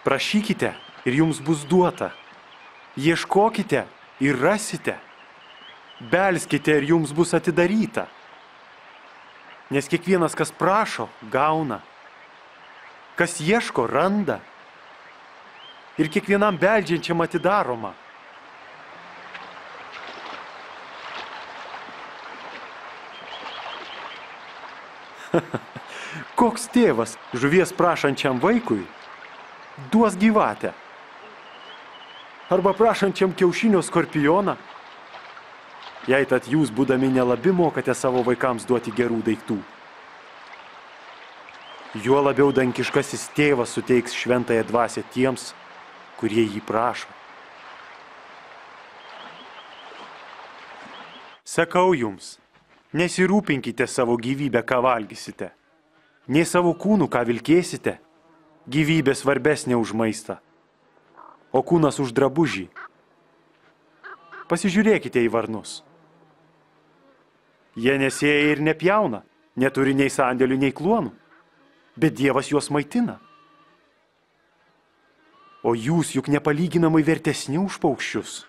Prašykite ir jums bus duota, ieškokite ir rasite, belskite ir jums bus atidaryta. Nes kiekvienas, kas prašo, gauna, kas ieško, randa ir kiekvienam beldžiančiam atidaroma. Koks tėvas žuvies prašančiam vaikui duos gyvatę, arba prašančiam kiaušinio skorpioną? Jei tad jūs, būdami nelabi, mokate savo vaikams duoti gerų daiktų, juo labiau dangiškasis tėvas suteiks šventąją dvasią tiems, kurie jį prašo. Sakau jums, nesirūpinkite savo gyvybę, ką valgysite, nei savo kūnų, ką vilkėsite. Gyvybė svarbesnė už maistą, o kūnas už drabužį. Pasižiūrėkite į varnus. Jie nesėja ir nepjauna, neturi nei sandėlių, nei kluonų, bet Dievas juos maitina. O jūs juk nepalyginamai vertesni už paukščius.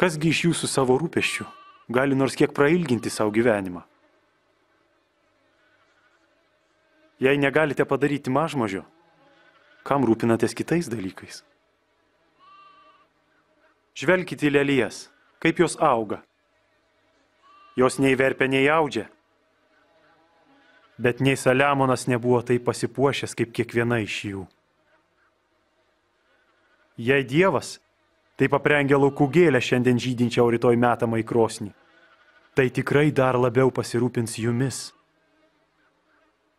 Kasgi iš jūsų savo rūpesčių gali nors kiek prailginti savo gyvenimą? Jei negalite padaryti mažmožio, kam rūpinatės kitais dalykais? Žvelkite į lelijas, kaip jos auga. Jos nei verpia, nei audžia. Bet nei Saliamonas nebuvo taip pasipuošęs kaip kiekviena iš jų. Jei Dievas taip aprengia laukų gėlę, šiandien žydinčią, o rytoj metamą į krosnį, tai tikrai dar labiau pasirūpins jumis.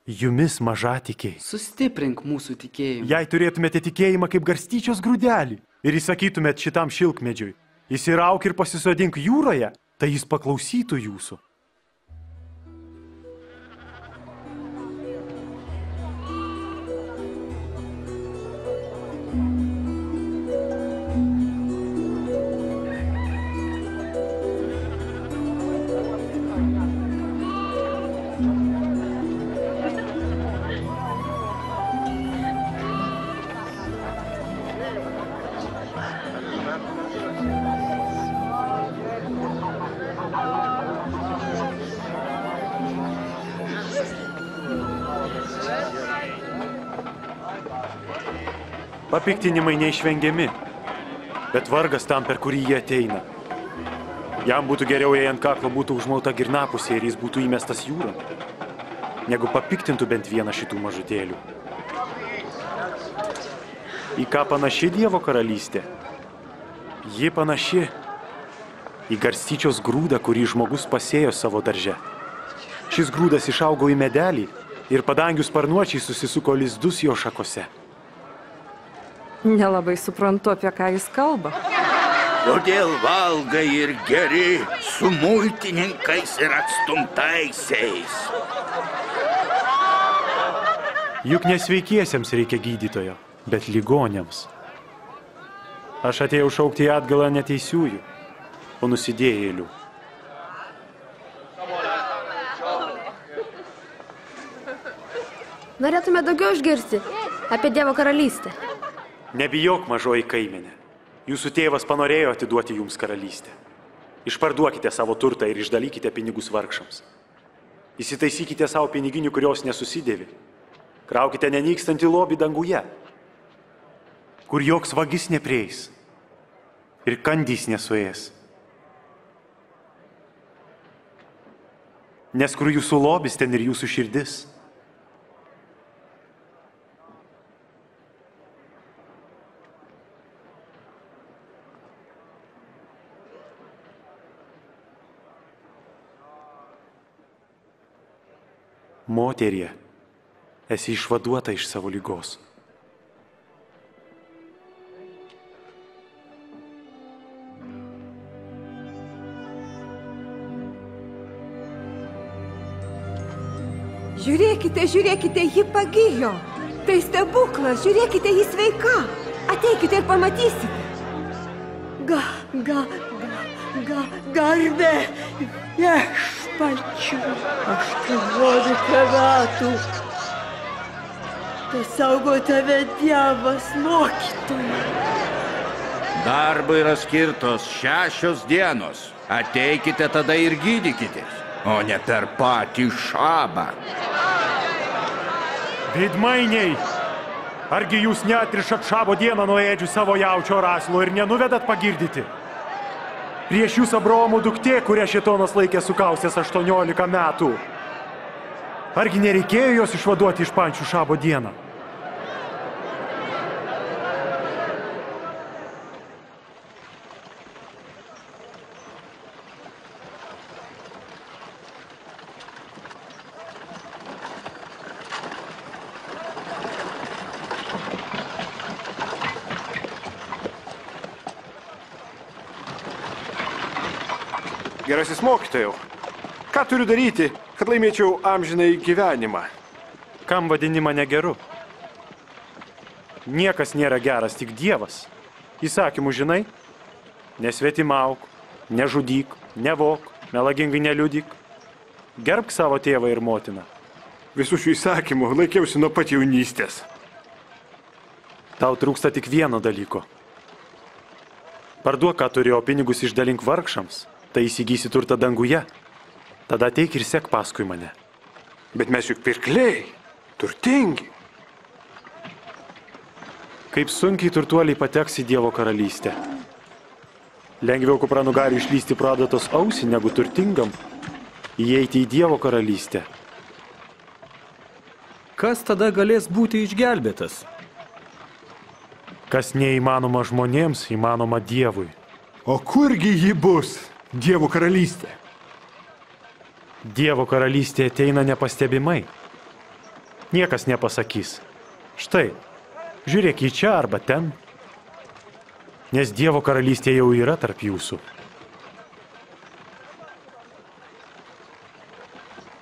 Jumis, mažatikiai. Sustiprink mūsų tikėjimą. Jei turėtumėte tikėjimą kaip garstyčios grūdelį ir įsakytumėt šitam šilkmedžiui: įsirauk ir pasisodink jūroje, tai jis paklausytų jūsų. Papiktinimai neišvengiami, bet vargas tam, per kurį jie ateina. Jam būtų geriau, jei ant kaklo būtų užmauta girnapusė ir jis būtų įmestas jūra, negu papiktintų bent vieną šitų mažutėlių. Į ką panaši Dievo karalystė? Ji panaši į garstyčios grūdą, kurį žmogus pasėjo savo darže. Šis grūdas išaugo į medelį ir padangių sparnuočiai susisuko lizdus jo šakose. Nelabai suprantu, apie ką jis kalba. Kodėl valgai ir geri su muitininkais ir atstumtaisiais? Juk nesveikiesiems reikia gydytojo, bet ligoniams. Aš atėjau šaukti į atgalą neteisiųjų, o nusidėjėlių. Norėtume daugiau išgirsti apie Dievo karalystę. Nebijok, mažoji kaimenė. Jūsų tėvas panorėjo atiduoti jums karalystę. Išparduokite savo turtą ir išdalykite pinigus vargšams. Įsitaisykite savo piniginių, kurios nesusidėvi. Kraukite nenykstantį lobį danguje, kur joks vagis neprieis ir kandys nesuės. Nes kur jūsų lobis, ten ir jūsų širdis. Moterie, esi išvaduota iš savo ligos. Žiūrėkite, žiūrėkite, ji pagijo. Tai stebuklas, žiūrėkite, ji sveika. Ateikite ir pamatysite. Ga, ga, ga, ga, garbė. Yes. Pačiu, aš turiu metų. Tai saugo tave Dievas, mokytoja. Darbui yra skirtos šešios dienos. Ateikite tada ir gydykitės, o ne per patį šabą. Veidmainiai, argi jūs neatrišat šabo dieną nuo ėdžių savo jaučio raslo ir nenuvedat pagirdyti? Prieš jūs Abraomo duktė, kurią šėtonas laikė sukausęs aštuoniolika metų. Argi nereikėjo jos išvaduoti iš pančių šabo dieną? Gerasis mokytojau, ką turiu daryti, kad laimėčiau amžinai gyvenimą? Kam vadini mane geru? Niekas nėra geras, tik Dievas. Įsakymų žinai? Nesvetimauk, nežudyk, nevok, melagingai neliudyk. Gerbk savo tėvą ir motiną. Visų šių įsakymų laikiausi nuo pat jaunystės. Tau trūksta tik vieno dalyko. Parduok, ką turi, o pinigus išdalink vargšams. Tai įsigysi turtą danguje. Tada ateik ir sek paskui mane. Bet mes juk pirkliai, turtingi. Kaip sunkiai turtuoliai pateks į Dievo karalystę. Lengviau kupranugariui išlysti pro adatos ausį, negu turtingam įeiti į Dievo karalystę. Kas tada galės būti išgelbėtas? Kas neįmanoma žmonėms, įmanoma Dievui. O kurgi ji bus? Dievo karalystė. Dievo karalystė ateina nepastebimai. Niekas nepasakys. Štai, žiūrėk į čia arba ten. Nes Dievo karalystė jau yra tarp jūsų.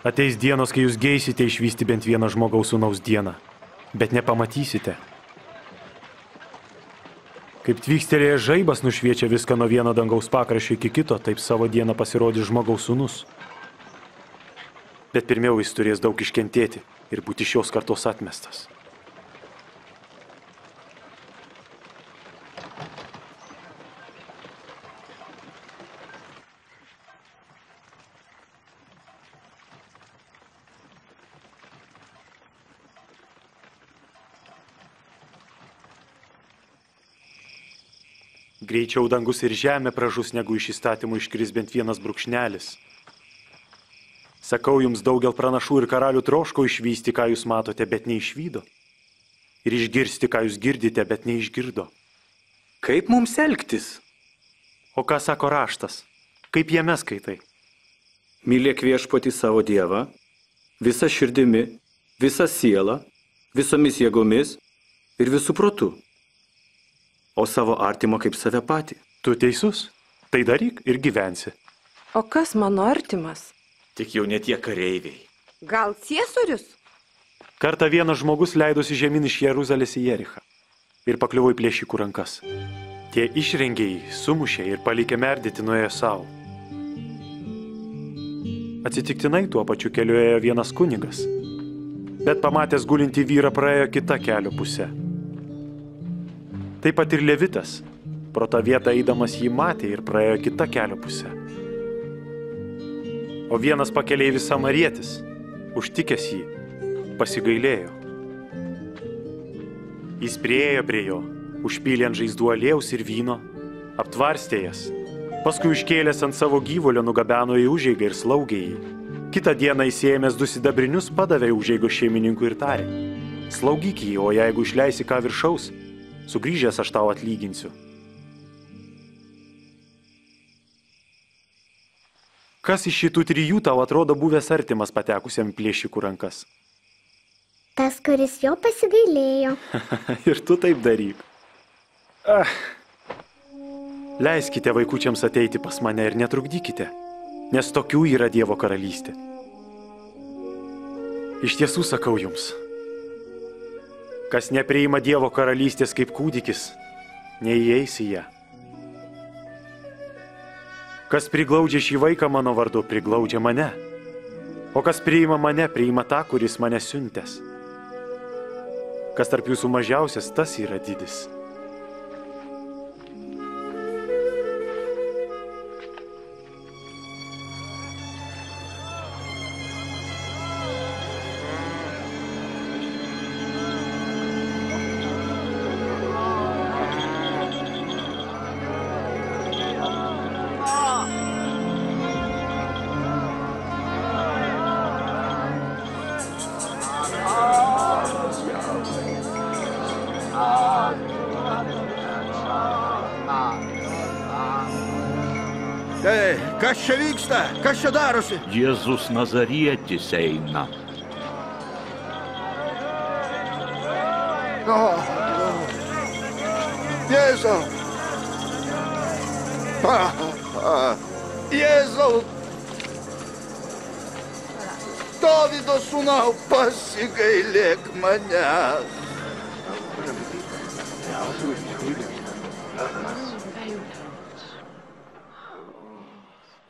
Ateis dienos, kai jūs geisite išvysti bent vieną žmogaus sūnaus dieną, bet nepamatysite. Kaip tvykstelėjęs žaibas nušviečia viską nuo vieno dangaus pakraščio iki kito, taip savo dieną pasirodys žmogaus sūnus. Bet pirmiau jis turės daug iškentėti ir būti šios kartos atmestas. Greičiau dangus ir žemė pražus, negu iš įstatymų iškris bent vienas brūkšnelis. Sakau jums, daugel pranašų ir karalių troško išvysti, ką jūs matote, bet neišvydo. Ir išgirsti, ką jūs girdite, bet neišgirdo. Kaip mums elgtis? O ką sako raštas? Kaip jame skaitai? Mylėk viešpatį savo Dievą, visa širdimi, visa siela, visomis jėgomis ir visų protu, o savo artimo kaip save patį. Tu teisus, tai daryk ir gyvensi. O kas mano artimas? Tik jau ne tie kareiviai. Gal ciesorius? Kartą vienas žmogus leidosi žemyn iš Jeruzalės į Jerichą ir pakliuvo į plėšikų rankas. Tie išrengėjai sumušė ir palikė merdyti nuėjo savo. Atsitiktinai tuo pačiu keliu ėjo vienas kunigas, bet pamatęs gulintį vyrą praėjo kita kelio pusė. Taip pat ir levitas, pro tą vietą eidamas jį matė ir praėjo kita kelio pusė. O vienas pakeleivis samarietis, užtikęs jį, pasigailėjo. Jis priėjo prie jo, užpylė ant žaizdų aliejaus ir vyno, aptvarstė jas. Paskui iškėlęs ant savo gyvulio nugabeno į užeigą ir slaugė jį. Kitą dieną įsiėmęs du sidabrinius padavė užeigo šeimininkui ir tarė: slaugyk jį, o jeigu išleisi ką viršaus, sugrįžęs aš tau atlyginsiu. Kas iš šitų trijų tau atrodo buvęs artimas patekusiam plėšikų rankas? Tas, kuris jo pasigailėjo. Ir tu taip daryk. Ah. Leiskite vaikučiams ateiti pas mane ir netrukdykite, nes tokių yra Dievo karalystė. Iš tiesų sakau jums, kas nepriima Dievo karalystės kaip kūdikis, neįeis į ją. Kas priglaudžia šį vaiką mano vardu, priglaudžia mane, o kas priima mane, priima tą, kuris mane siuntęs. Kas tarp jūsų mažiausias, tas yra didis. Kas čia darosi? Jėzus Nazarietis eina. O, o. Jėzau. A, a. Jėzau. Dovido sūnau, pasigailėk manęs.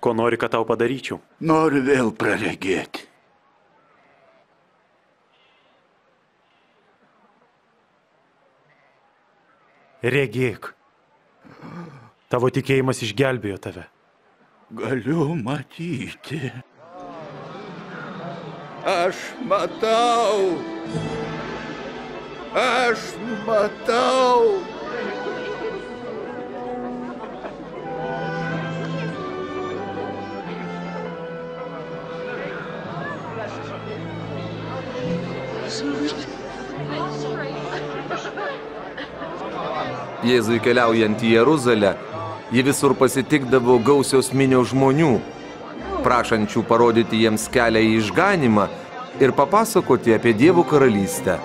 Ko nori, kad tau padaryčiau? Noriu vėl praregėti. Regėk. Tavo tikėjimas išgelbėjo tave. Galiu matyti. Aš matau. Aš matau. Jėzui keliaujant į Jeruzalę, ji visur pasitikdavo gausios minios žmonių, prašančių parodyti jiems kelią į išganimą ir papasakoti apie Dievo karalystę.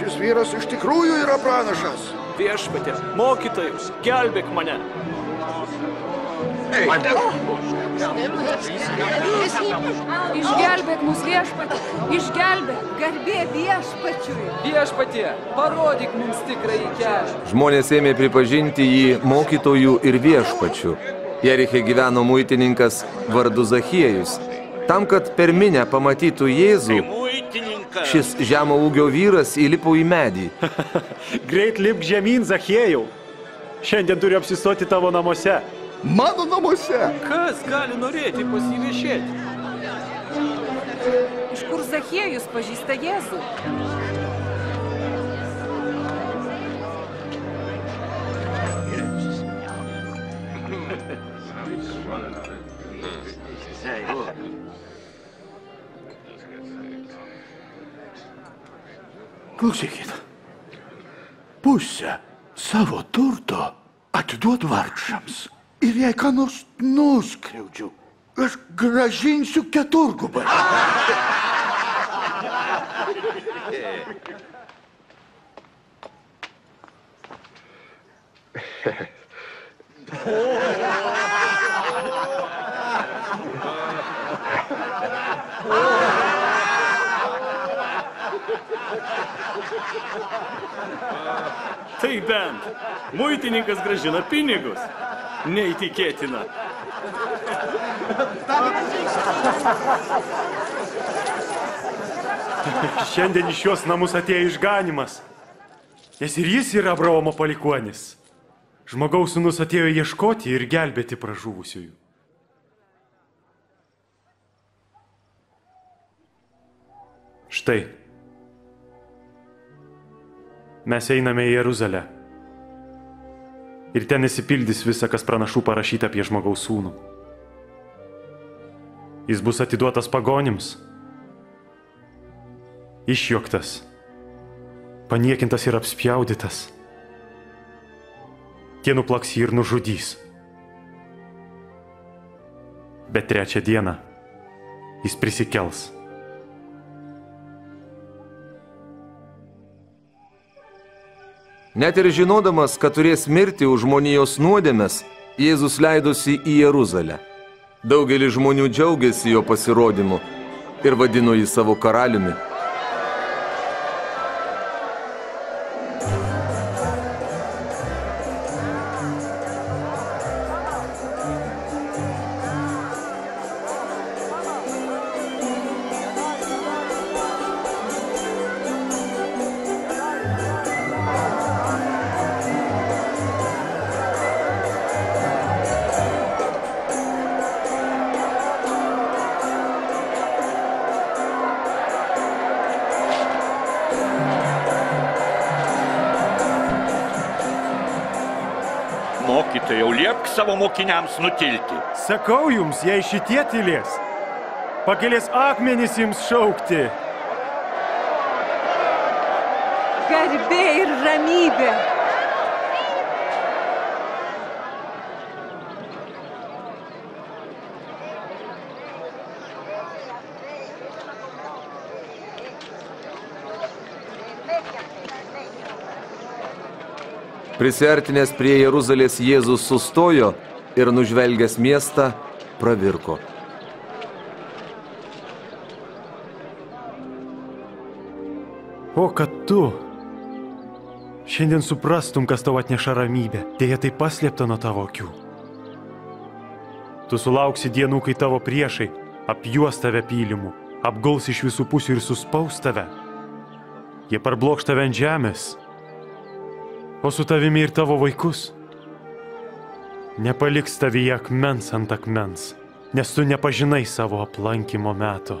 Šis vyras iš tikrųjų yra pranašas. Viešpatie, mokytojus, gelbėk mane. Išgelbėk mus viešpatį, išgelbėk, garbė viešpačiui. Viešpatie, parodyk mums tikrąjį kelią. Žmonės ėmė pripažinti jį mokytojų ir viešpačių. Jeriche gyveno muitininkas vardu Zachiejus. Tam, kad per minią pamatytų Jėzų, šis žemo ūgio vyras įlipo į medį. Greit lipk žemyn, Zachiejau. Šiandien turiu apsistoti tavo namuose. Mano namuose! Kas gali norėti pasiviešėti? iš kur Zachiejus pažįsta Jėzų? Klausykit, pusę savo turto atiduot vargšams ir jei ką nors nuskriaudžiu, aš gražinsiu keturgubai. Tai bent, muitininkas grąžina pinigus. Neįtikėtina. Šiandien iš šios namus atėjo išganimas, nes ir jis yra Abraomo palikuonis. Žmogaus sūnus atėjo ieškoti ir gelbėti pražuvusiųjų. Štai, mes einame į Jeruzalę ir ten įsipildys visa, kas pranašų parašyta apie žmogaus sūnų. Jis bus atiduotas pagonims, išjuoktas, paniekintas ir apspjaudytas. Tie nuplaks jį ir nužudys. Bet trečią dieną jis prisikels. Net ir žinodamas, kad turės mirti už žmonijos nuodėmes, Jėzus leidosi į Jeruzalę. Daugelis žmonių džiaugiasi jo pasirodymu ir vadino jį savo karaliumi. Savo mokiniams nutilti. Sakau jums, jei šitie tylės, pakelės akmenys jums šaukti. Garbė ir ramybė. Prisiartinęs prie Jeruzalės Jėzus sustojo ir nužvelgęs miestą pravirko. O kad tu šiandien suprastum, kas tau atneša ramybę, deja tai paslėpta nuo tavo akių. Tu sulauksi dienų, kai tavo priešai apjuos tave pylimu, apguls iš visų pusių ir suspaus tave. Jie parblokš tave ant žemės, o su tavimi ir tavo vaikus. Nepaliks tavyje akmens ant akmens, nes tu nepažinai savo aplankymo meto.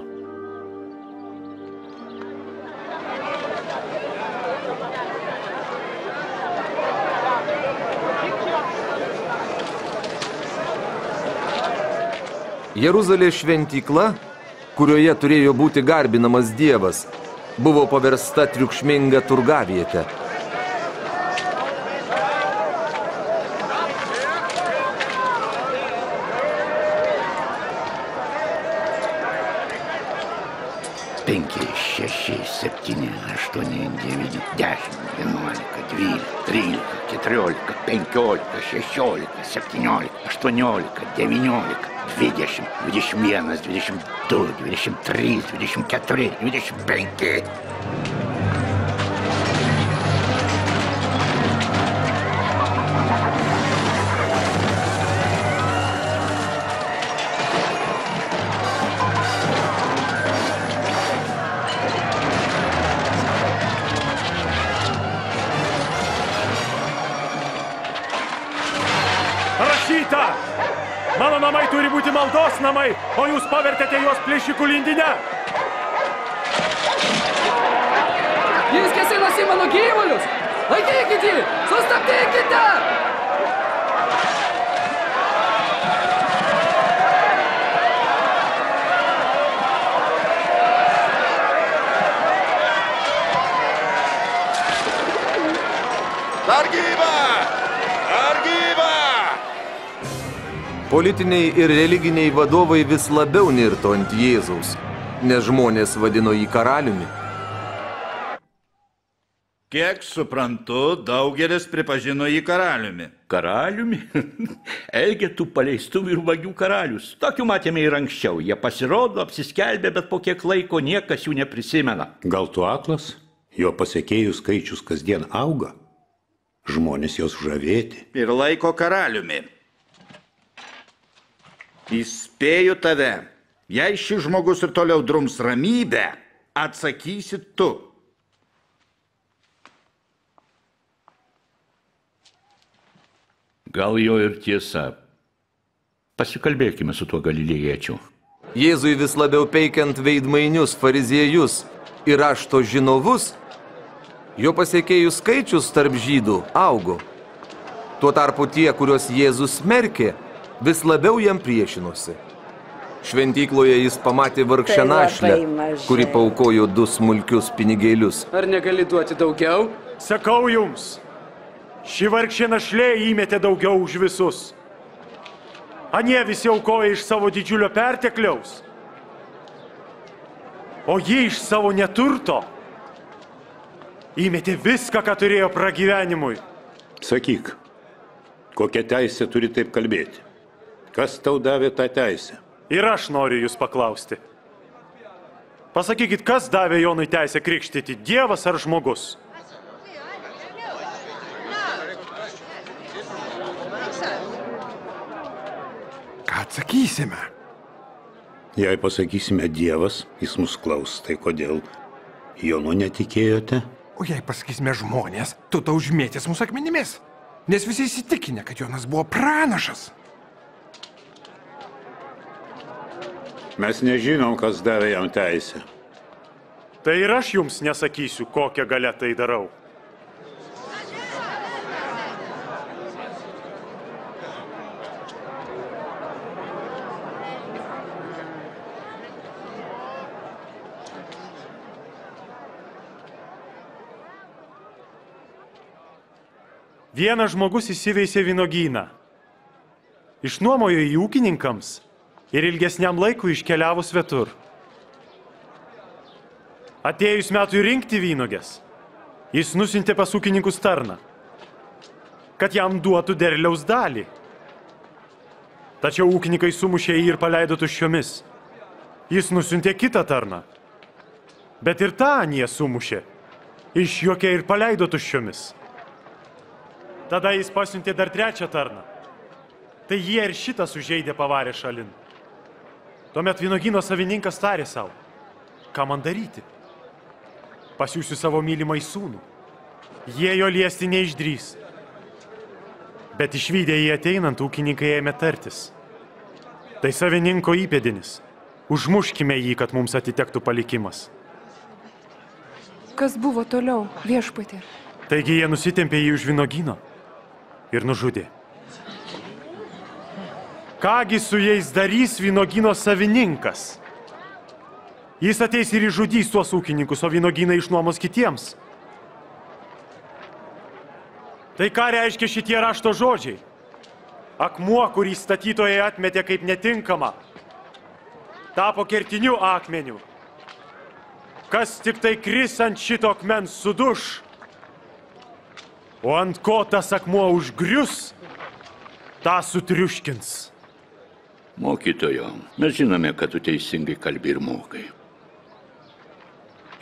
Jeruzalės šventykla, kurioje turėjo būti garbinamas Dievas, buvo paversta triukšminga turgaviete. penki, šeši, septyni, aštuoni, devyni, dešimt, vienuolika, dvylika, trylika, keturiolika, penkiolika, šešiolika, septyniolika, aštuoniolika, devyniolika, dvidešimt, dvidešimt vienas, dvidešimt du, dvidešimt trys, dvidešimt keturi, dvidešimt penki. Mano namai turi būti maldos namai, o jūs pavertėte juos plėšikų lindyne. į mano gyvulius! Laikykit jį! Sustabdykite! Dar gyva! Dar gyva! Politiniai ir religiniai vadovai vis labiau nirto ant Jėzaus, nes žmonės vadino jį karaliumi. Kiek suprantu, daugelis pripažino jį karaliumi. Karaliumi? Elgetų paleistų ir vagių karalius. Tokių matėme ir anksčiau. Jie pasirodo, apsiskelbė, bet po kiek laiko niekas jų neprisimena. Gal tu aklas? Jo pasekėjų skaičius kasdien auga. Žmonės jos žavėti. Ir laiko karaliumi. Įspėju tave. Jei šis žmogus ir toliau drums ramybę, atsakysi tu. Gal jo ir tiesa. Pasikalbėkime su tuo galilėjiečiu. Jėzui vis labiau peikiant veidmainius, fariziejus ir rašto žinovus, jo pasiekėjų skaičius tarp žydų augo. Tuo tarpu tie, kuriuos Jėzus smerkė, vis labiau jam priešinosi. Šventykloje jis pamatė vargšę našlę, kuri paaukojo du smulkius pinigėlius. Ar negali duoti daugiau? Sakau jums, ši vargšė našlė įmetė daugiau už visus. Anie visi aukoja iš savo didžiulio pertekliaus, o ji iš savo neturto įmetė viską, ką turėjo pragyvenimui. Sakyk, kokią teisę turi taip kalbėti? Kas tau davė tą teisę? Ir aš noriu jūs paklausti. Pasakykit, kas davė Jonui teisę krikštyti, Dievas ar žmogus? Atsakysime. Jei pasakysime Dievas, jis mus klaus, tai kodėl Jonu netikėjote? O jei pasakysime žmonės, tu tau užmėtės mūsų akmenimis, nes visi įsitikinę, kad Jonas buvo pranašas. Mes nežinom, kas davė jam teisę. Tai ir aš jums nesakysiu, kokią galią tai darau. Vienas žmogus įsiveisė vynogyną, išnuomojo į ūkininkams ir ilgesniam laikui iškeliavo svetur. Atėjus metui rinkti vynuoges, jis nusintė pas ūkininkus tarną, kad jam duotų derliaus dalį. Tačiau ūkininkai sumušė jį ir paleido tuščiomis. Jis nusintė kitą tarną, bet ir tą anie sumušė, išjuokė ir paleido tuščiomis. Tada jis pasiuntė dar trečią tarną. Tai jie ir šitą sužeidė pavarė šalin. Tuomet vynuogyno savininkas tarė savo, ką man daryti? Pasiųsiu savo mylimą į sūnų. Jie jo liesti neišdrys. Bet išvydę jį ateinant, ūkininkai ėmė tartis. Tai savininko įpėdinis. Užmuškime jį, kad mums atitektų palikimas. Kas buvo toliau, viešpatė? Taigi jie nusitempė jį už vynuogyno ir nužudė. Kągi su jais darys vynuogyno savininkas? Jis ateis ir išžudys tuos ūkininkus, o vynuogyną išnuomos kitiems. Tai ką reiškia šitie rašto žodžiai? Akmuo, kurį statytojai atmetė kaip netinkamą, tapo kertiniu akmeniu. Kas tik tai kris ant šito akmens suduš, o ant ko tas akmuo užgrius, tą sutriuškins. Mokytojo, mes žinome, kad tu teisingai kalbi ir mokai.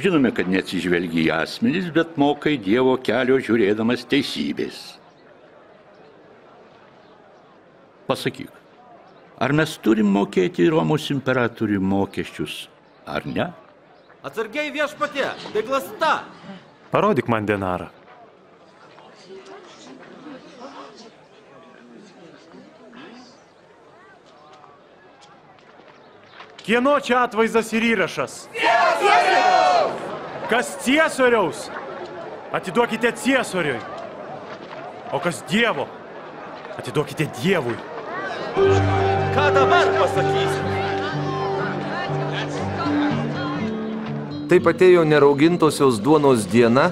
Žinome, kad neatsižvelgi į asmenys, bet mokai Dievo kelio žiūrėdamas teisybės. Pasakyk, ar mes turim mokėti Romos imperatorių mokesčius, ar ne? Atsargiai viešpatė, tai klasta. Parodyk man denarą. Kieno čia atvaizdas ir įrašas? Ciesoriaus! Kas Ciesoriaus? atiduokite Ciesoriui, o kas Dievo, atiduokite Dievui. Ką dabar pasakysi? Taip atėjo neraugintosios duonos diena,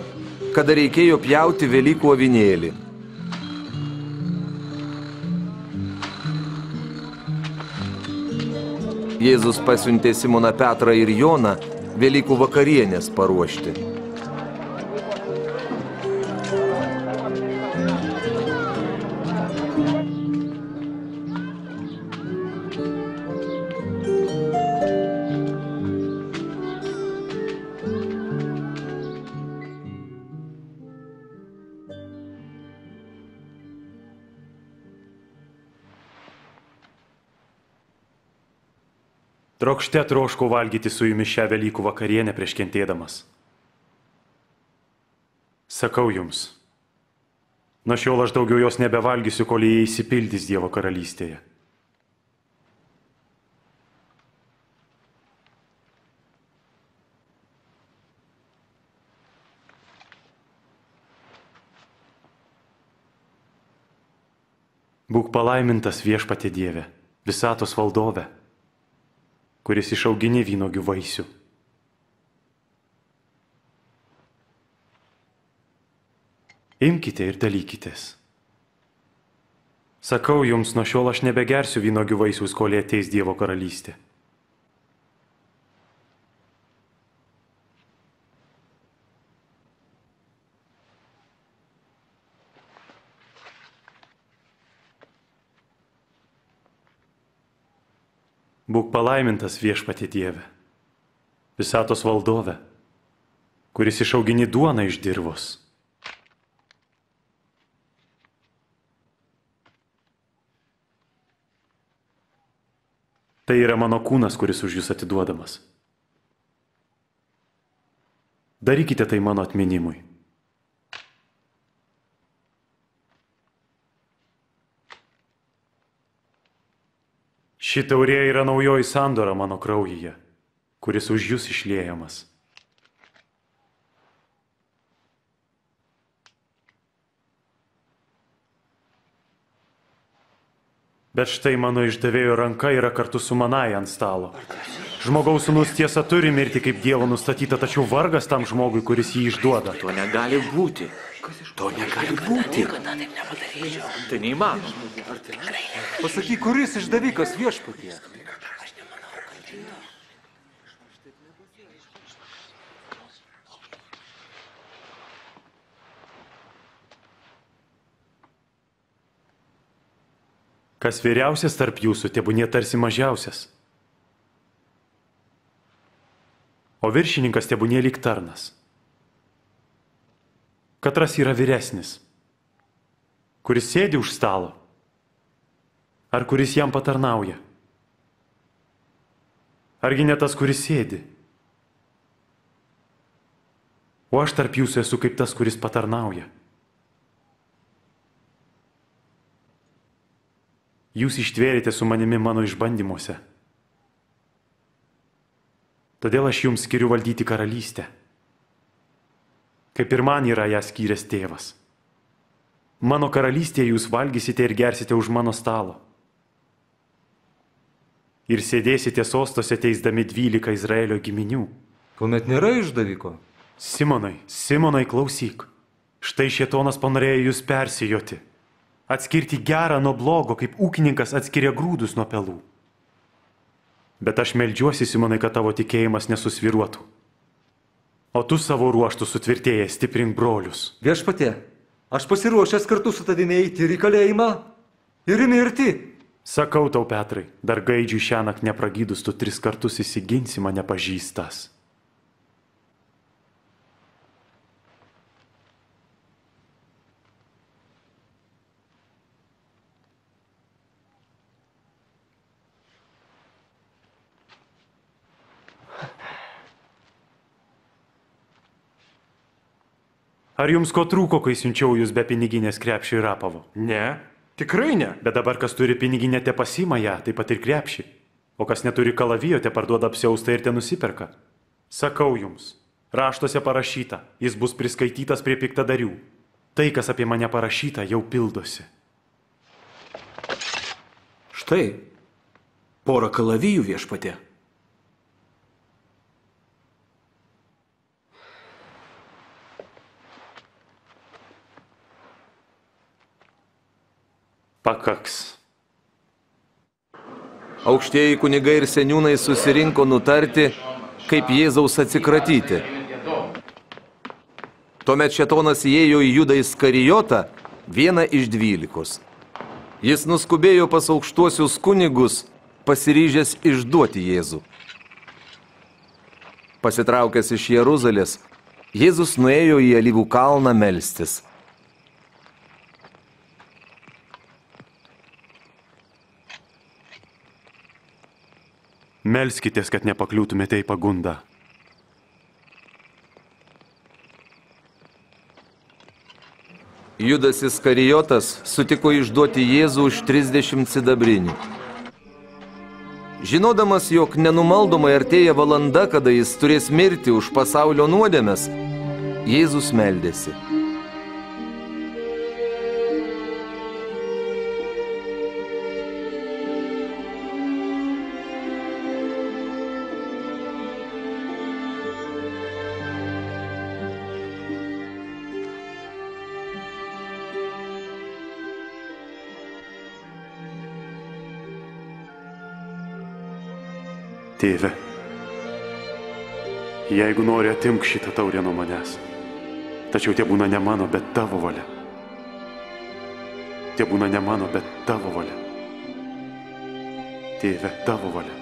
kada reikėjo pjauti Velykų avinėlį. Jėzus pasiuntė Simoną Petrą ir Joną Velykų vakarienės paruošti. Trokšte troškau valgyti su jumis šią Velykų vakarienę prieš kentėdamas. Sakau jums, nuo šiol aš daugiau jos nebevalgysiu, kol jie įsipildys Dievo karalystėje. Būk palaimintas Viešpatie Dieve, visatos valdove, kuris išaugini vynogių vaisių. Imkite ir dalykitės. Sakau jums, nuo šiol aš nebegersiu vynogių vaisių, kol ateis Dievo karalystė. Būk palaimintas Viešpatie Dieve, visatos valdove, kuris išaugini duoną iš dirvos. Tai yra mano kūnas, kuris už jūs atiduodamas. Darykite tai mano atminimui. Ši taurė yra naujoji sandora mano kraujyje, kuris už jūs išliejamas. Bet štai mano išdavėjo ranka yra kartu su manai ant stalo. Žmogaus sūnus tiesa turi mirti kaip Dievo nustatyta, tačiau vargas tam žmogui, kuris jį išduoda. To negali būti. To negali būti. Tai neįmanoma. Pasakyk, kuris išdavikas Viešpatie. Kas vyriausias tarp jūsų, tebūnie tarsi mažiausias. O viršininkas tebūnie lyg tarnas. Katras yra vyresnis, kuris sėdi už stalo, ar kuris jam patarnauja? Argi ne tas, kuris sėdi? O aš tarp jūsų esu kaip tas, kuris patarnauja. Jūs ištvėrėte su manimi mano išbandymuose. Todėl aš jums skiriu valdyti karalystę, kaip ir man yra ją skyręs Tėvas. Mano karalystėje jūs valgysite ir gersite už mano stalo. Ir sėdėsite sostose teisdami dvylika Izraelio giminių. Tuomet nėra išdaviko. Simonai, Simonai, klausyk. Štai šėtonas panorėjo jūs persijoti. Atskirti gerą nuo blogo, kaip ūkininkas atskiria grūdus nuo pelų. Bet aš meldžiuosi, Simonai, kad tavo tikėjimas nesusviruotų. O tu savo ruoštų sutvirtėjai, stiprink brolius. Viešpatie, aš pasiruošęs kartu su tavimi eiti ir į kalėjimą, ir į mirtį. Sakau tau, Petrai, dar gaidžiui šiąnakt nepragydus, tu tris kartus įsiginsi mane pažįstas. Ar jums ko trūko, kai siunčiau jūs be piniginės krepšį ir apavo? Ne, tikrai ne. Bet dabar kas turi piniginę, te pasima ją, taip pat ir krepšį. O kas neturi kalavijo, te parduoda apsiaustą ir te nusiperka. Sakau jums, Raštuose parašyta, jis bus priskaitytas prie piktadarių. Tai, kas apie mane parašyta, jau pildosi. Štai, pora kalavijų viešpate. Pakaks. Aukštieji kunigai ir seniūnai susirinko nutarti, kaip Jėzaus atsikratyti. Tuomet šėtonas įėjo į Judą Iskarijotą, vieną iš dvylikos. Jis nuskubėjo pas aukštuosius kunigus, pasiryžęs išduoti Jėzų. Pasitraukęs iš Jeruzalės, Jėzus nuėjo į Alyvų kalną melstis. Melskitės, kad nepakliūtumėte į pagundą. Judas Iskarijotas sutiko išduoti Jėzų už trisdešimt sidabrinių. Žinodamas, jog nenumaldomai artėja valanda, kada jis turės mirti už pasaulio nuodėmes, Jėzus meldėsi. Tėve, jeigu nori, atimk šitą taurę nuo manęs, tačiau te būna ne mano, bet tavo valia. Te būna ne mano, bet tavo valia. Tėve, tavo valia.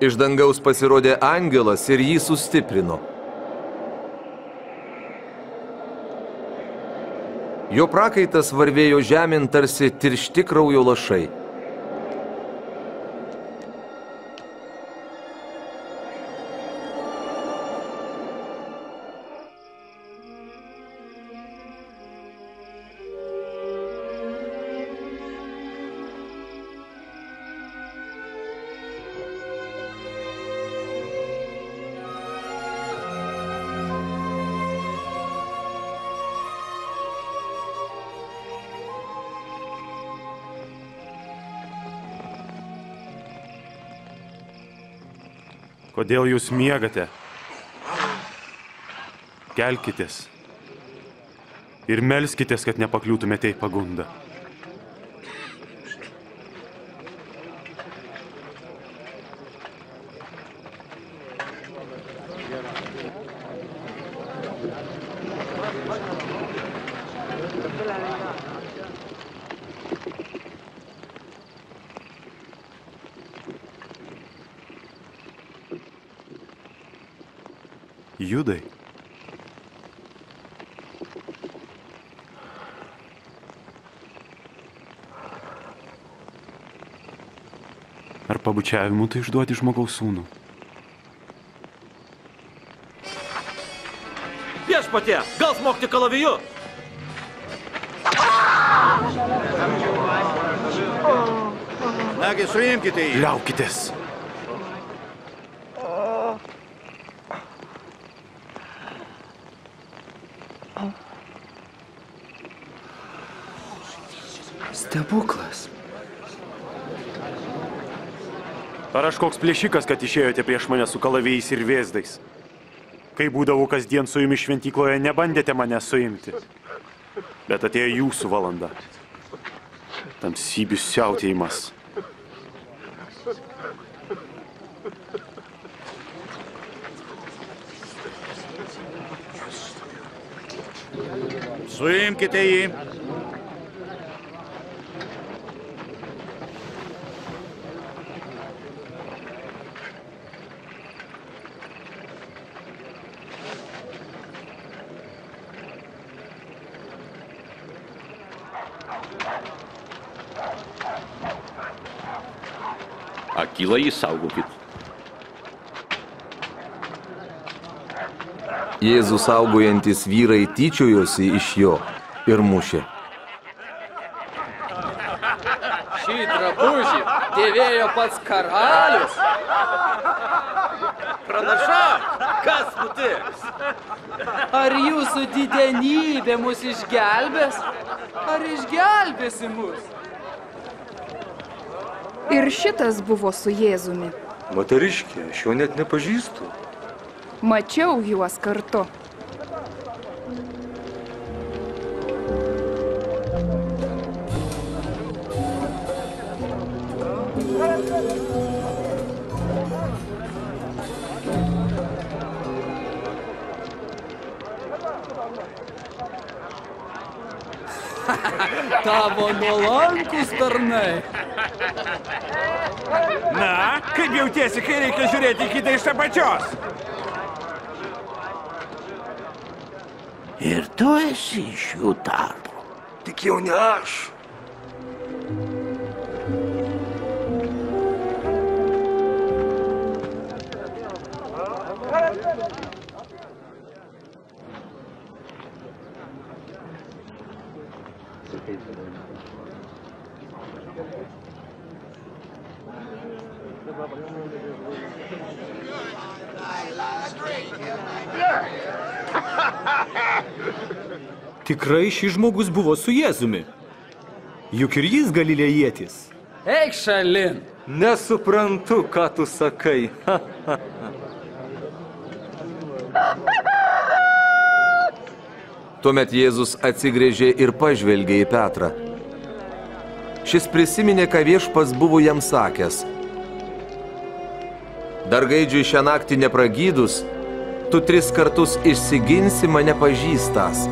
Iš dangaus pasirodė angelas ir jį sustiprino. Jo prakaitas varvėjo žemėn tarsi tiršti kraujo lašai. Kodėl jūs miegate? Kelkitės ir melskitės, kad nepakliūtumėte į pagundą. Judai. Ar pabučiavimu tai išduoti žmogaus sūnų? Viešpatie, gal smokti kalaviju? Nagi, suimkite jį. Liaukitės. Stebuklas. Ar aš koks plėšikas, kad išėjote prieš mane su kalavėjais ir vėzdais? Kai būdavau kasdien su jumis šventykloje, nebandėte mane suimti. Bet atėjo jūsų valanda. Tamsybių siautėjimas. Suimkite jį. Akylai jį saugokit. Jėzus saugojantis vyrai tyčiojosi iš jo ir mušė. Šitą drabužį dėvėjo pats karalius. Pranašauk, kas nutiks? Ar jūsų didenybė mus išgelbės, ar išgelbėsi mus? Ir šitas buvo su Jėzumi. Moteriškė, aš jo net nepažįstu. Mačiau juos kartu. Tavo nuolankus tarnai. Na, kaip jautiesi, kai reikia žiūrėti kitą iš apačios? Ir tu esi iš jų tarpo. Tik jau ne aš. Tikrai šis žmogus buvo su Jėzumi. Juk ir jis galilėjietis. Eik šalin. Nesuprantu, ką tu sakai. Tuomet Jėzus atsigręžė ir pažvelgė į Petrą. Šis prisiminė, ką viešpats buvo jam sakęs. Dar gaidžiui šią naktį nepragydus, tu tris kartus išsiginsi mane pažįstąs.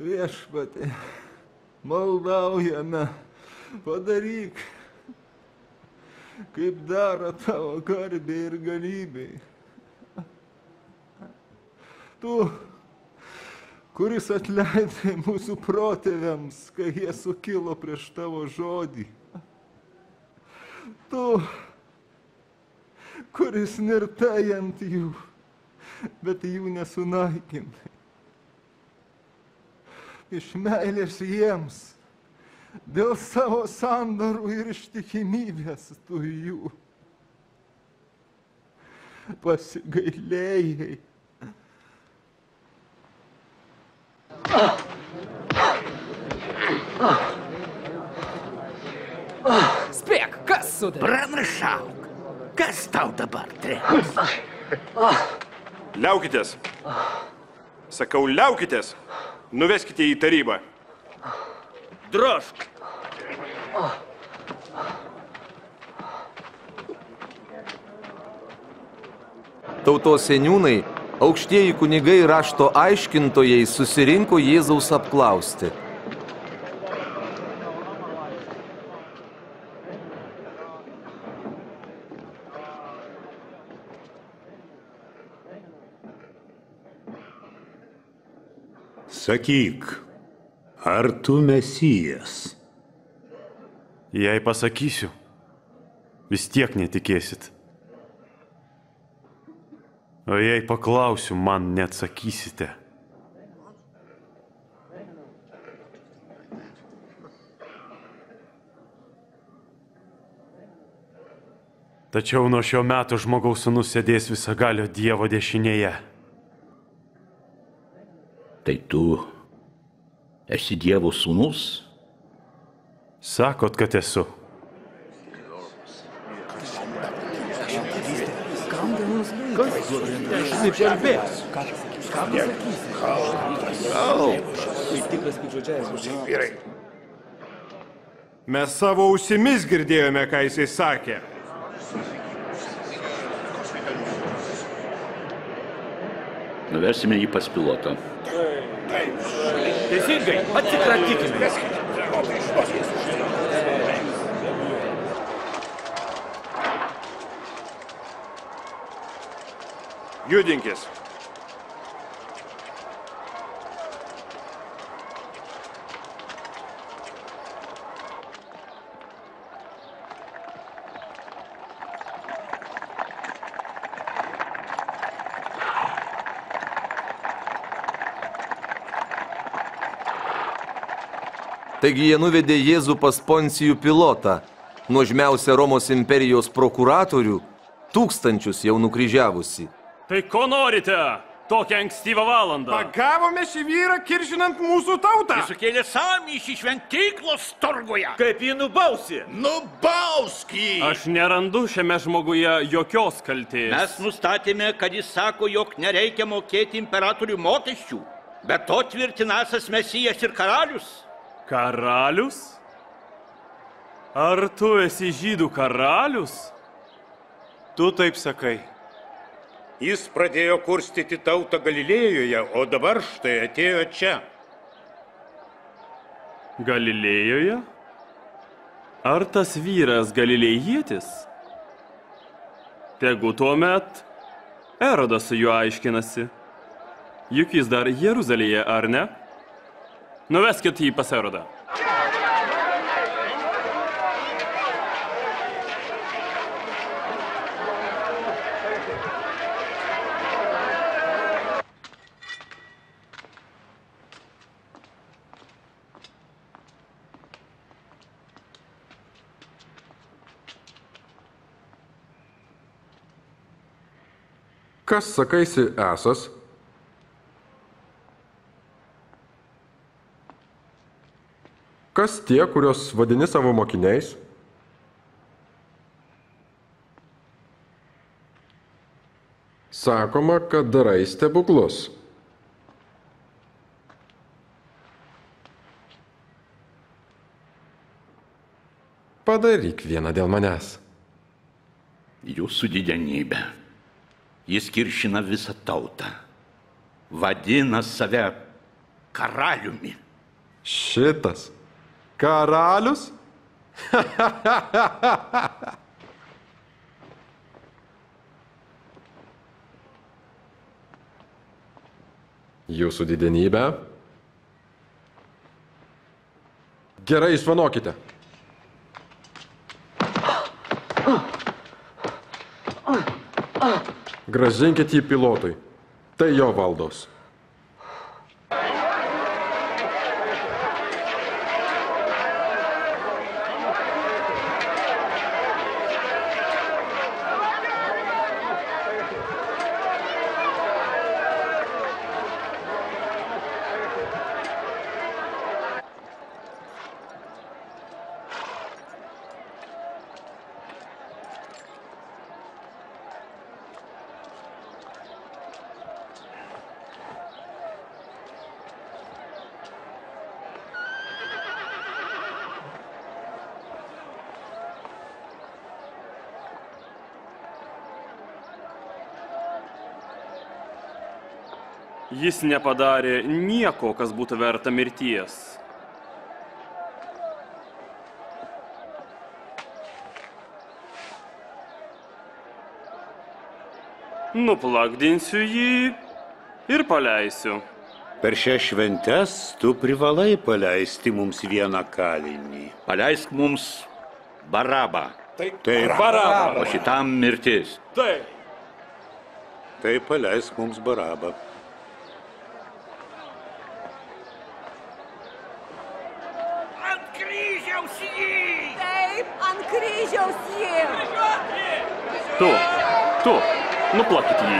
Viešpatie, maldaujame, padaryk, kaip daro tavo garbei ir galybei. Tu, kuris atleidai mūsų protėviams, kai jie sukilo prieš tavo žodį. Tu, kuris nirtai ant jų, bet jų nesunaikinai. Iš meilės jiems, dėl savo sandarų ir ištikimybės tu jų pasigailėjai. Spėk, kas sudarys? Pranašauk, kas tau dabar treks? Liaukitės. Sakau, liaukitės. Nuveskite į tarybą. Drožk. Tautos seniūnai, aukštieji kunigai rašto aiškintojai susirinko Jėzaus apklausti. Sakyk, ar tu Mesijas? Jei pasakysiu, vis tiek netikėsit. O jei paklausiu, man neatsakysite. Tačiau nuo šio meto žmogaus sūnus sėdės visagalio Dievo dešinėje. Tai tu esi Dievo sūnus? Sakot, kad esu. Mes savo ausimis girdėjome, ką jisai sakė. Nuversime jį pas pilotą. Teisingai, atsikratykime. Judinkis. Taigi jie nuvedė Jėzų pas Poncijų pilotą, nuožmiausią Romos imperijos prokuratorių, tūkstančius jau nukryžiavusi. Tai ko norite tokią ankstyvą valandą? Pagavome šį vyrą kiršinant mūsų tautą. Jis sukėlė sąmyšį šventyklos turguje. Kaip jį nubausi? Nubausk jį! Aš nerandu šiame žmoguje jokios kaltės. Mes nustatėme, kad jis sako, jog nereikia mokėti imperatorių mokesčių, bet to tvirtinasas Mesijas ir karalius. Karalius? Ar tu esi žydų karalius? Tu taip sakai. Jis pradėjo kurstyti tautą Galilėjoje, o dabar štai atėjo čia. Galilėjoje? Ar tas vyras galilėjietis? Tegu tuomet Erodas su juo aiškinasi. Juk jis dar Jeruzalėje, ar ne? Nuveskit jį pas Erodą. Kas, sakaisi, esas? Kas tie, kurios vadini savo mokiniais? Sakoma, kad darai stebuklus. Padaryk vieną dėl manęs. Jūsų didenybė. Jis kiršina visą tautą. Vadina save karaliumi. Šitas karalius? Jūsų didenybė. Gerai, išvanokite. Gražinkit jį pilotui. Tai jo valdos. Jis nepadarė nieko, kas būtų verta mirties. Nuplakdinsiu jį ir paleisiu. Per šias šventes tu privalai paleisti mums vieną kalinį. Paleisk mums Barabą. Taip, Barabą. O šitam mirtis. Taip. Tai paleisk mums Barabą. Tu, tu, nuplakit jį.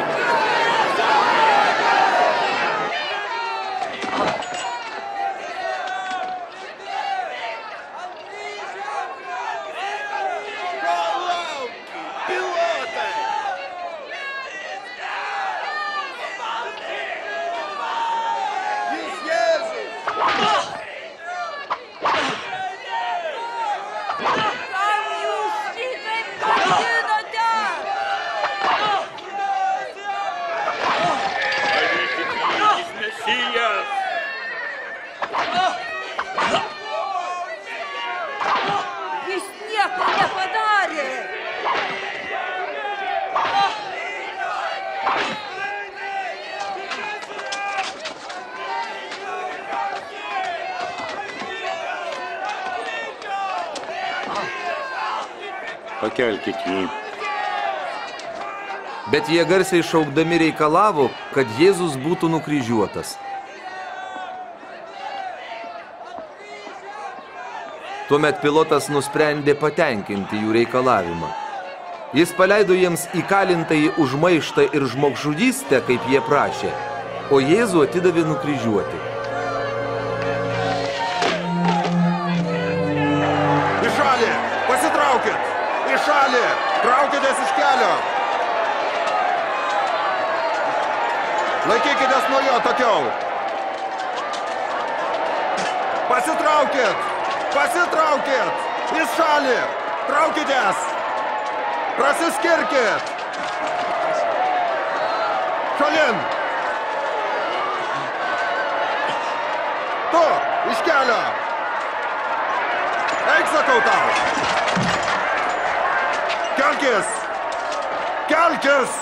Pakelkit jį. Bet jie garsiai šaukdami reikalavo, kad Jėzus būtų nukryžiuotas. Tuomet pilotas nusprendė patenkinti jų reikalavimą. Jis paleido jiems įkalintąjį už maištą ir žmogžudystę, kaip jie prašė, o Jėzų atidavė nukryžiuoti. Į šalį! Pasitraukit! Į šalį! Traukitės iš kelio! Laikykitės nuo jo atokiau! Pasitraukit! Pasitraukit! Į šalį! Traukitės! Prasiskirkit! Šalin! Tu! Iš kelio! Eik, sakau tau! Kelkis! Kelkis!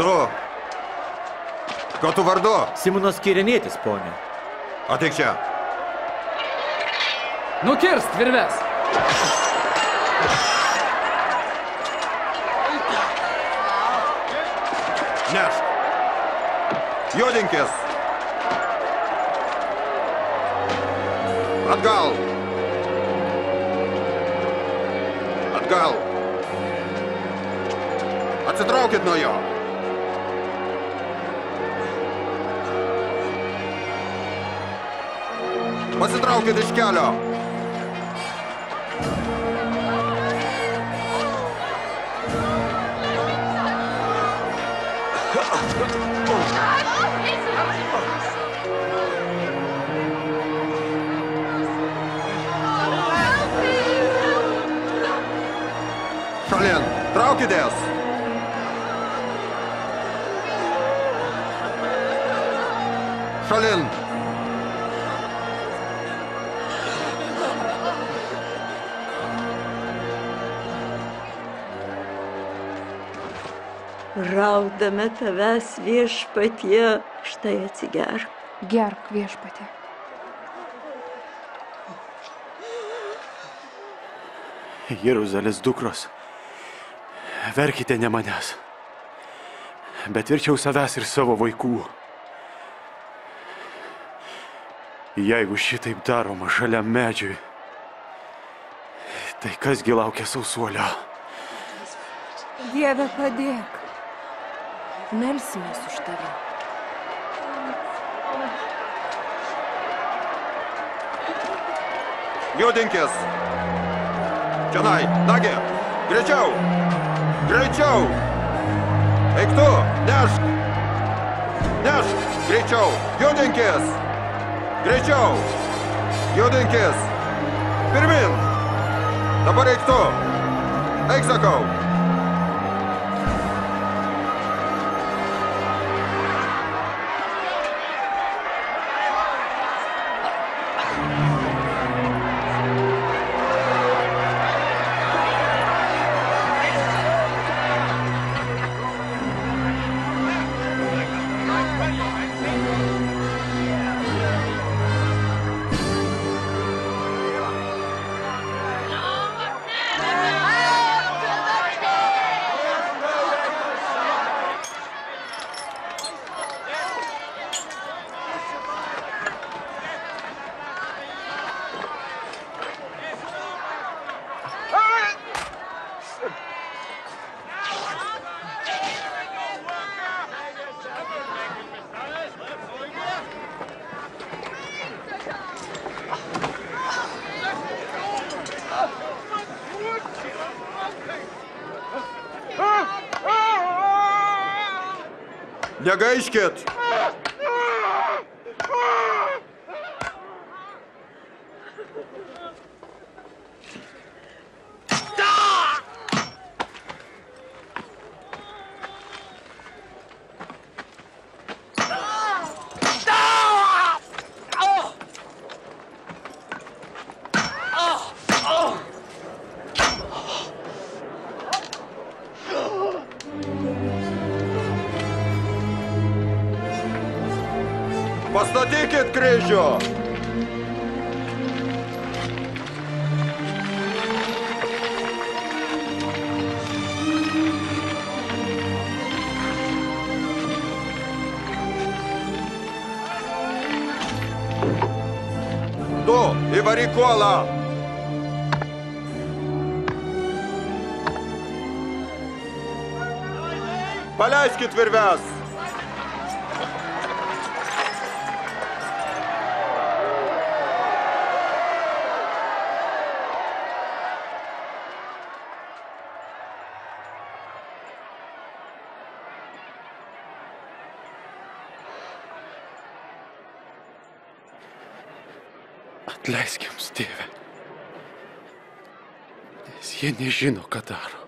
Tu! Ko tu vardu? Simonas Kirienietis, ponė. Ateik čia. Nukirst virves. Nešk. Judinkis. Atgal. Atgal. Atsitraukit nuo jo. Pasitraukit iš kelio! Šalin, traukitės! Šalin! Raudame tavęs, viešpatie, štai atsigerk. Gerk, viešpatie. Jeruzalės dukros, verkite ne manęs, bet verčiau savęs ir savo vaikų. Jeigu šitaip daroma žaliam medžiui, tai kasgi laukia sausuolio? Dieve, padėk. Melsimės už tave. Judinkis! Čionai, nagi! Greičiau! Greičiau! Eik tu! Nešk! Nešk! Greičiau! Judinkis! Greičiau! Judinkis! Pirmin! Dabar eik tu! Eik, sakau! Negaiškit! Pastatykit kryžių! Įvaryk kuolą. Paleiskit virves. Atleisk jiems, Tėve, nes jie nežino, ką daro.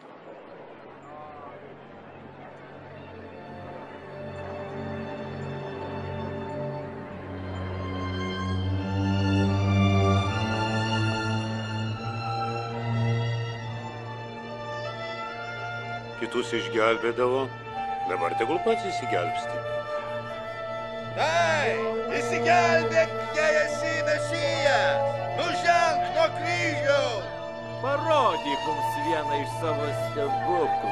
Kitus išgelbėdavo, dabar tegul pats įsigelbsti. Ei, įsigelbėk, jei esi Mesijas, nuženk nuo kryžiaus. Parodyk mums vieną iš savo stebuklų.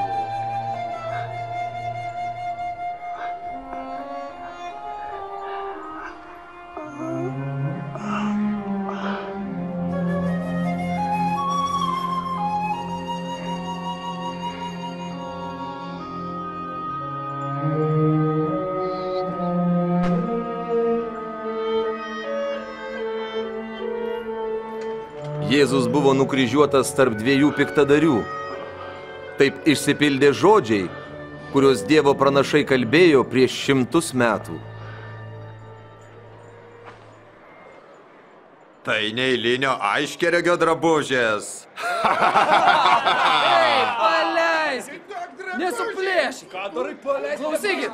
Jėzus buvo nukryžiuotas tarp dviejų piktadarių. Taip išsipildė žodžiai, kuriuos Dievo pranašai kalbėjo prieš šimtus metų. Tai neįlinio aiškeregio drabužės. Ei, paleiskit! Nesuplėškit! Ką darai, paleiskit? Klausykit!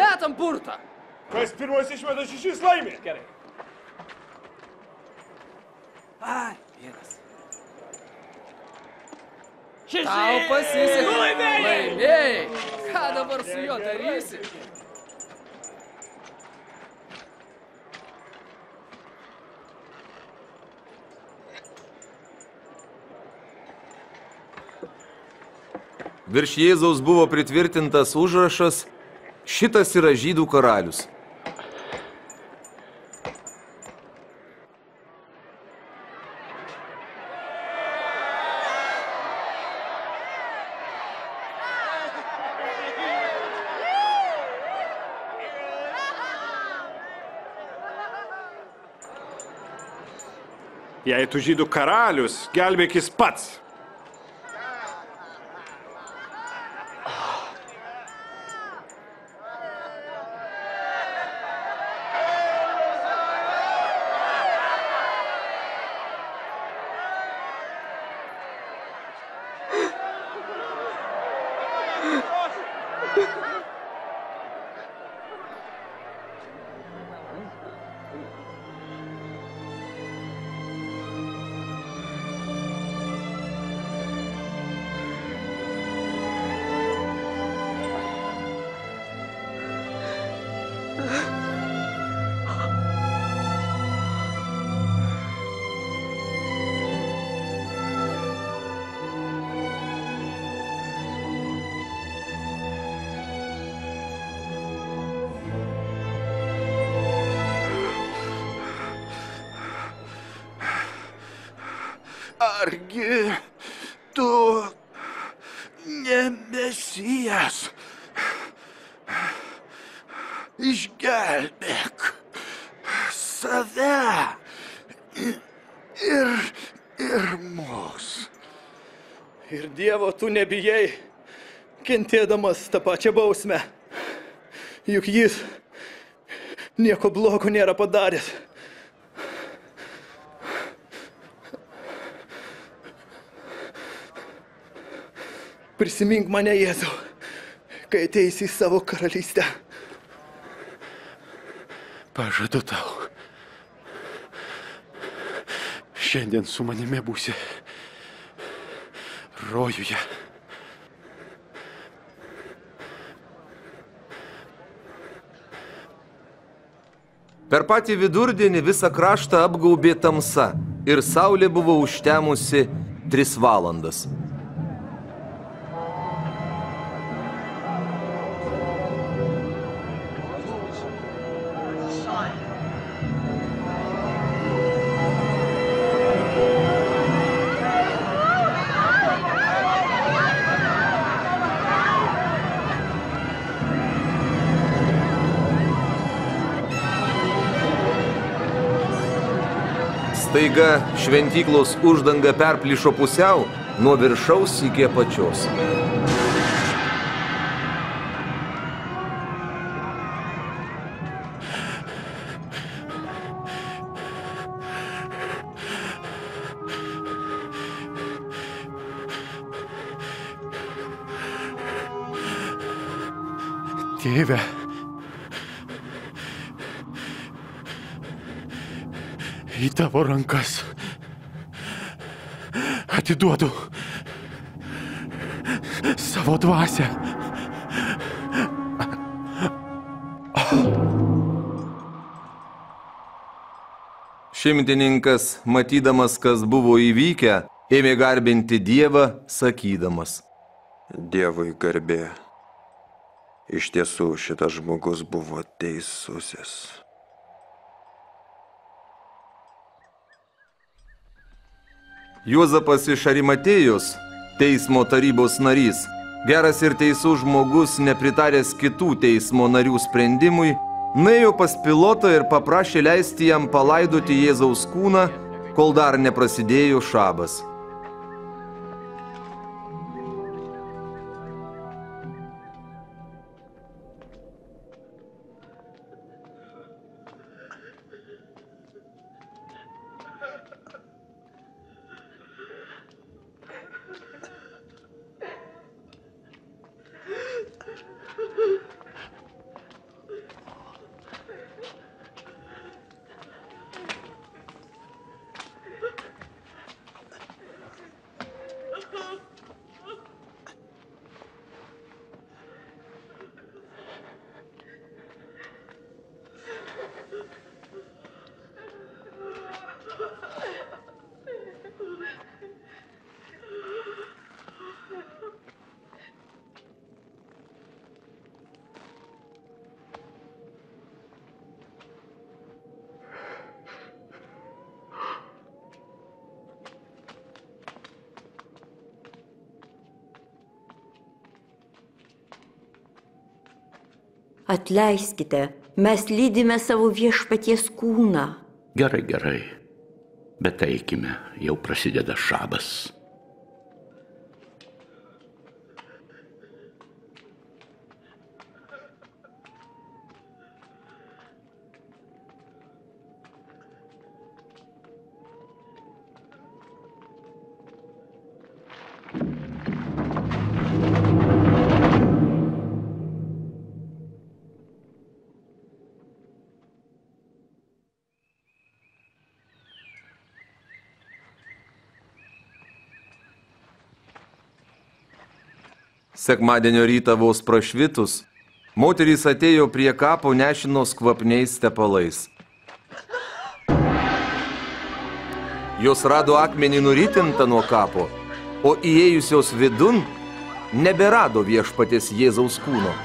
Metam burtą! Kas pirmas išmeta šešis laimė? Gerai. Ai, vienas. Šešiai! Tau pasisekė. Laimėjai! Ką dabar su juo darysi? Virš Jėzaus buvo pritvirtintas užrašas "Šitas yra žydų karalius". Jei tu žydų karalius, gelbėkis pats. Argi tu ne Mesijas? Išgelbėk save ir, ir mus. Ir Dievo tu nebijai, kentėdamas tą pačią bausmę. Juk jis nieko blogo nėra padaręs. Prisimink mane, Jėzau, kai ateisi į savo karalystę. Pažadu tau, šiandien su manimi būsi rojuje. Per patį vidurdienį visą kraštą apgaubė tamsa ir saulė buvo užtemusi tris valandas. Staiga šventyklos uždanga perplyšo pusiau nuo viršaus iki apačios. Tėve, į tavo rankas atiduodu savo dvasią. Šimtininkas, matydamas, kas buvo įvykę, ėmė garbinti Dievą, sakydamas: Dievui garbė. Iš tiesų, šitas žmogus buvo teisusis. Juozapas iš Arimatėjos, teismo tarybos narys, geras ir teisus žmogus, nepritaręs kitų teismo narių sprendimui, nuėjo pas pilotą ir paprašė leisti jam palaidoti Jėzaus kūną, kol dar neprasidėjo šabas. Atleiskite, mes lydime savo viešpaties kūną. Gerai, gerai, bet eikime, jau prasideda šabas. Sekmadienio rytą vos prašvitus, moterys atėjo prie kapo nešinos kvapniais tepalais. Jos rado akmenį nuritintą nuo kapo, o įėjusios vidun neberado viešpaties Jėzaus kūno.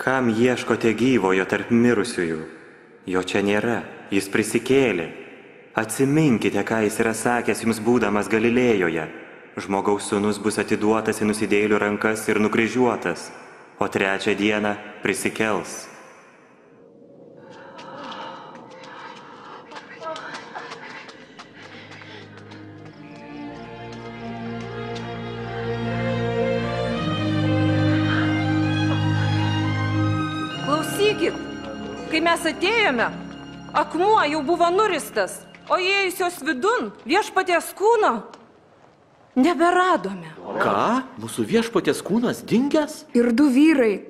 Kam ieškote gyvojo tarp mirusiųjų? Jo čia nėra, jis prisikėlė. Atsiminkite, ką jis yra sakęs jums būdamas Galilėjoje. Žmogaus sūnus bus atiduotas į nusidėjėlių rankas ir nukryžiuotas, o trečią dieną prisikels. Mes atėjome, akmuo jau buvo nuristas, o įėjusios vidun viešpaties kūno neberadome. Ką? Mūsų viešpaties kūnas dingęs? Ir du vyrai,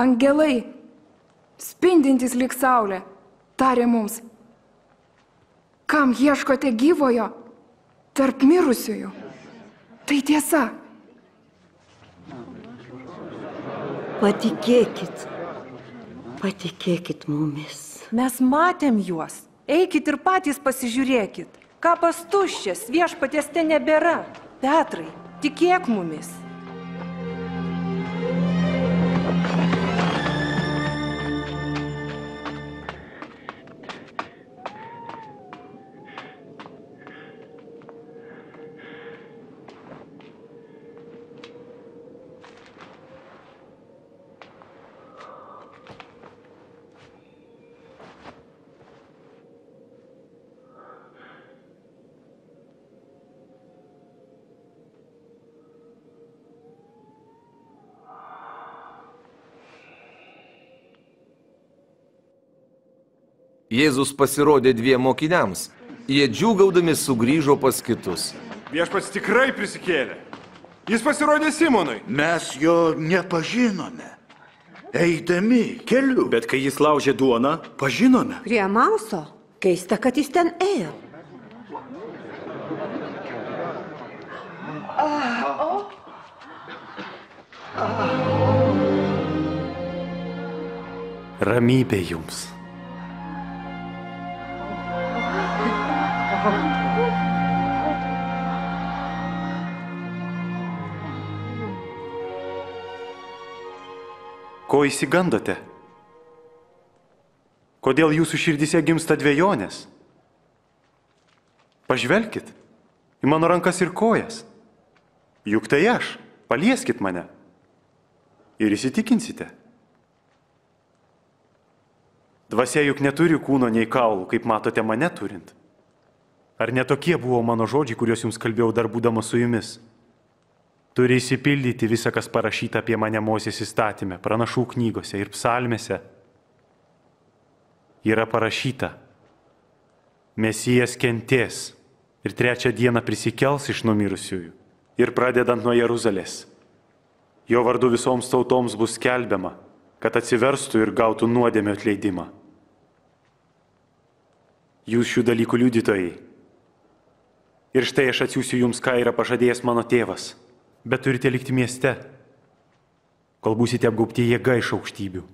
angelai, spindintys lyg saulė, tarė mums: Kam ieškote gyvojo tarp mirusiųjų? Tai tiesa. Patikėkit. Patikėkit mumis. Mes matėm juos. Eikit ir patys pasižiūrėkit. Kapas tuščias, viešpaties ten nebėra. Petrai, tikėk mumis. Jėzus pasirodė dviem mokiniams. Jie džiūgaudami sugrįžo pas kitus. Viešpats tikrai prisikėlė. Jis pasirodė Simonui. Mes jo nepažinome. Eidami keliu. Bet kai jis laužė duoną, pažinome. Prie Mauso. Keista, kad jis ten ėjo. Ramybė jums. Ko įsigandate? Kodėl jūsų širdyse gimsta dvejonės? Pažvelkit į mano rankas ir kojas. Juk tai aš, palieskit mane ir įsitikinsite. Dvasia juk neturi kūno nei kaulų, kaip matote mane turint. Ar ne tokie buvo mano žodžiai, kuriuos jums kalbėjau dar būdamas su jumis? Turi įsipildyti visą, kas parašyta apie mane Mozės įstatyme, pranašų knygose ir psalmėse. Yra parašyta, Mesijas kentės ir trečią dieną prisikels iš numirusiųjų. Ir pradedant nuo Jeruzalės, jo vardu visoms tautoms bus skelbiama, kad atsiverstų ir gautų nuodėmio atleidimą. Jūs šių dalykų liudytojai. Ir štai aš atsiųsiu jums, ką yra pažadėjęs mano tėvas. Bet turite likti mieste, kol būsite apgaubti jėga iš aukštybių.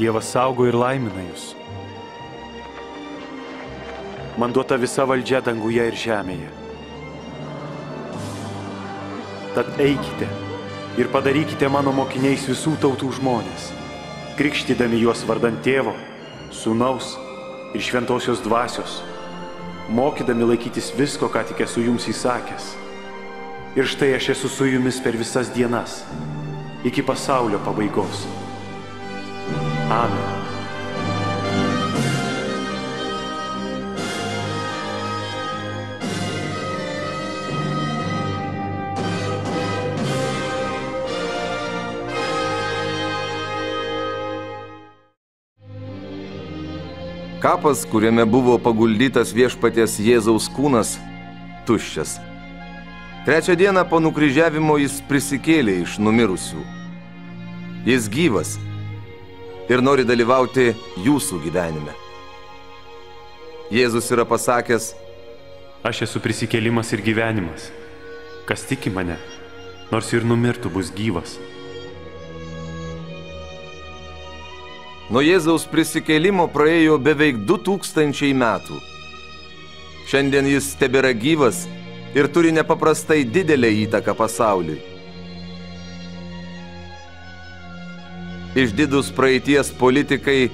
Dievas saugo ir laimina jūs. Man duota visa valdžia danguje ir žemėje. Tad eikite ir padarykite mano mokiniais visų tautų žmonės, krikštydami juos vardant tėvo, sūnaus ir šventosios dvasios, mokydami laikytis visko, ką tik esu jums įsakęs. Ir štai aš esu su jumis per visas dienas, iki pasaulio pabaigos. Amen. Kapas, kuriame buvo paguldytas viešpaties Jėzaus kūnas, tuščias. Trečią dieną po nukryžiavimo jis prisikėlė iš numirusių. Jis gyvas ir nori dalyvauti jūsų gyvenime. Jėzus yra pasakęs, aš esu prisikėlimas ir gyvenimas. Kas tiki mane, nors ir numirtų, bus gyvas. Nuo Jėzaus prisikėlimo praėjo beveik du tūkstančiai metų. Šiandien jis tebėra gyvas ir turi nepaprastai didelę įtaką pasauliui. Išdidūs praeities politikai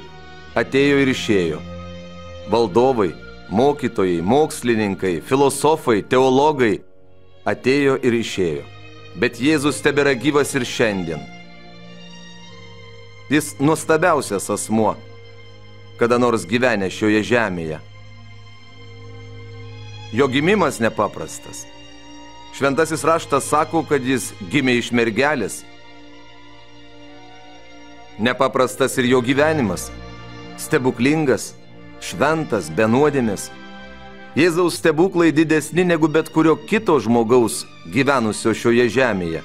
atėjo ir išėjo. Valdovai, mokytojai, mokslininkai, filosofai, teologai atėjo ir išėjo. Bet Jėzus tebėra gyvas ir šiandien. Jis nuostabiausias asmuo, kada nors gyvenę šioje žemėje. Jo gimimas nepaprastas. Šventasis raštas sako, kad jis gimė iš mergelės. Nepaprastas ir jo gyvenimas, stebuklingas, šventas, be nuodėmės, Jėzaus stebuklai didesni negu bet kurio kito žmogaus gyvenusio šioje žemėje.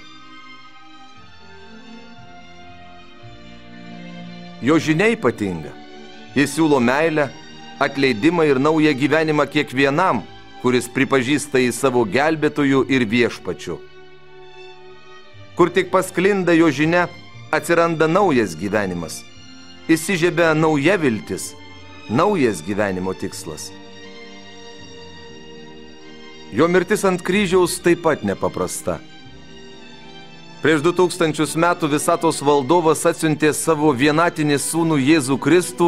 Jo žinia ypatinga. Jis siūlo meilę, atleidimą ir naują gyvenimą kiekvienam, kuris pripažįsta į savo gelbėtojų ir viešpačių. Kur tik pasklinda jo žinia, atsiranda naujas gyvenimas. Įsižiebia nauja viltis, naujas gyvenimo tikslas. Jo mirtis ant kryžiaus taip pat nepaprasta. Prieš du tūkstančius metų visatos valdovas atsiuntė savo vienatinį sūnų Jėzų Kristų,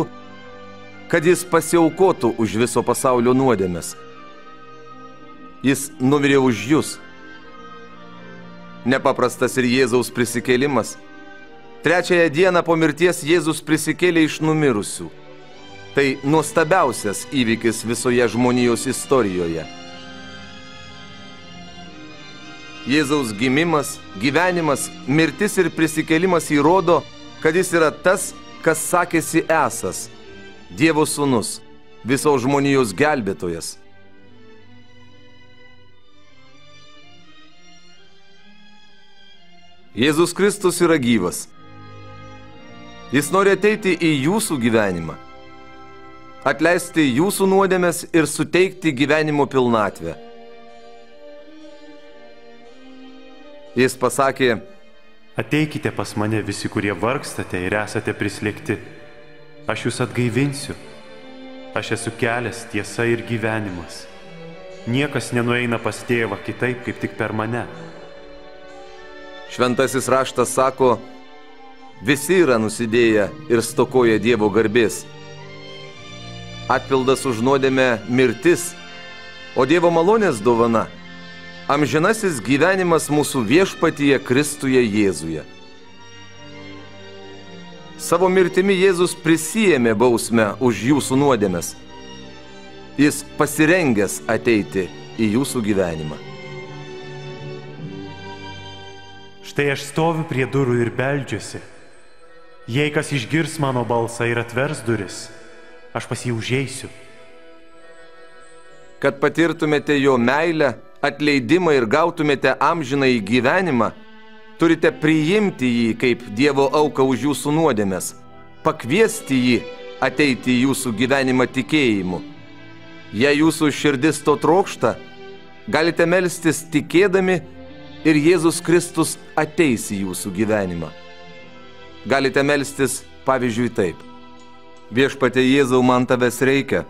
kad jis pasiaukotų už viso pasaulio nuodėmes. Jis numirė už jus. Nepaprastas ir Jėzaus prisikėlimas. Trečiąją dieną po mirties Jėzus prisikėlė iš numirusių. Tai nuostabiausias įvykis visoje žmonijos istorijoje. Jėzaus gimimas, gyvenimas, mirtis ir prisikėlimas įrodo, kad jis yra tas, kas sakėsi esas, Dievo sūnus, visos žmonijos gelbėtojas. Jėzus Kristus yra gyvas. Jis nori ateiti į jūsų gyvenimą, atleisti jūsų nuodėmes ir suteikti gyvenimo pilnatvę. Jis pasakė: ateikite pas mane visi, kurie vargstate ir esate prislėgti. Aš jūs atgaivinsiu. Aš esu kelias, tiesa ir gyvenimas. Niekas nenueina pas tėvą kitaip, kaip tik per mane. Šventasis raštas sako, visi yra nusidėję ir stokoja Dievo garbės. Atpildas už nuodėmę mirtis, o Dievo malonės dovana amžinasis gyvenimas mūsų viešpatyje Kristuje Jėzuje. Savo mirtimi Jėzus prisiėmė bausmę už jūsų nuodėmes. Jis pasirengęs ateiti į jūsų gyvenimą. Štai aš stoviu prie durų ir beldžiuosi. Jei kas išgirs mano balsą ir atvers duris, aš pas jį užeisiu. Kad patirtumėte jo meilę, atleidimą ir gautumėte amžinąjį gyvenimą, turite priimti jį kaip Dievo auką už jūsų nuodėmes, pakviesti jį ateiti į jūsų gyvenimą tikėjimu. Jei jūsų širdis to trokšta, galite melstis tikėdami ir Jėzus Kristus ateis į jūsų gyvenimą. Galite melstis pavyzdžiui taip: Viešpatie Jėzau, man tavęs reikia.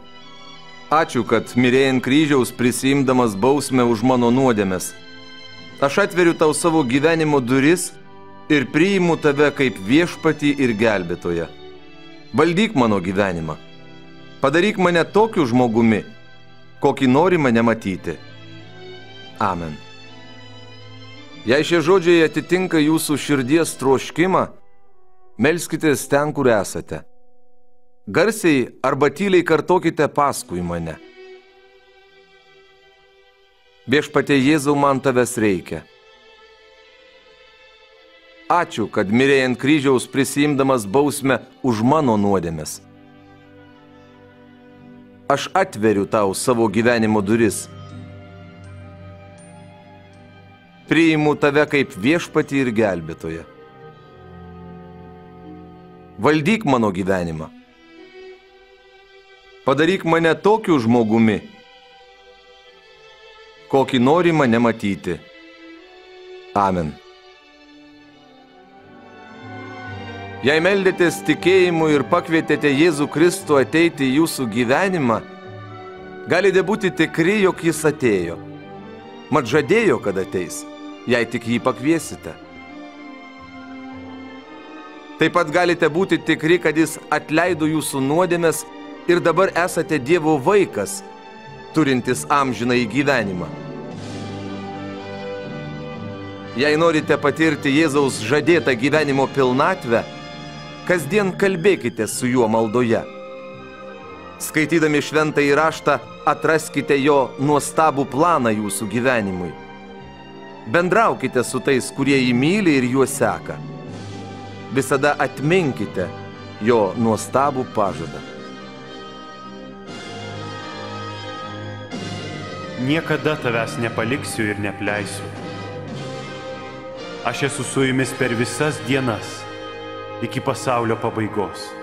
Ačiū, kad mirėjai ant kryžiaus prisiimdamas bausmę už mano nuodėmes. Aš atveriu tau savo gyvenimo duris ir priimu tave kaip viešpatį ir gelbėtoją. Valdyk mano gyvenimą. Padaryk mane tokiu žmogumi, kokį nori mane matyti. Amen. Jei šie žodžiai atitinka jūsų širdies troškimą, melskitės ten, kur esate. Garsiai arba tyliai kartokite paskui mane. Viešpatie Jėzau, man tavęs reikia. Ačiū, kad mirei ant kryžiaus prisiimdamas bausmę už mano nuodėmes. Aš atveriu tau savo gyvenimo duris. Priimu tave kaip viešpatį ir gelbėtoją. Valdyk mano gyvenimą. Padaryk mane tokiu žmogumi, kokį nori mane matyti. Amen. Jei meldėtės tikėjimu ir pakvietėte Jėzų Kristų ateiti į jūsų gyvenimą, galite būti tikri, jog jis atėjo. Mat žadėjo, kad ateis, jei tik jį pakviesite. Taip pat galite būti tikri, kad jis atleido jūsų nuodėmes ir dabar esate Dievo vaikas, turintis amžinąjį gyvenimą. Jei norite patirti Jėzaus žadėtą gyvenimo pilnatvę, kasdien kalbėkite su juo maldoje. Skaitydami šventąjį raštą atraskite jo nuostabų planą jūsų gyvenimui. Bendraukite su tais, kurie jį myli ir juo seka. Visada atminkite jo nuostabų pažadą. niekada tavęs nepaliksiu ir nepleisiu. Aš esu su jumis per visas dienas iki pasaulio pabaigos.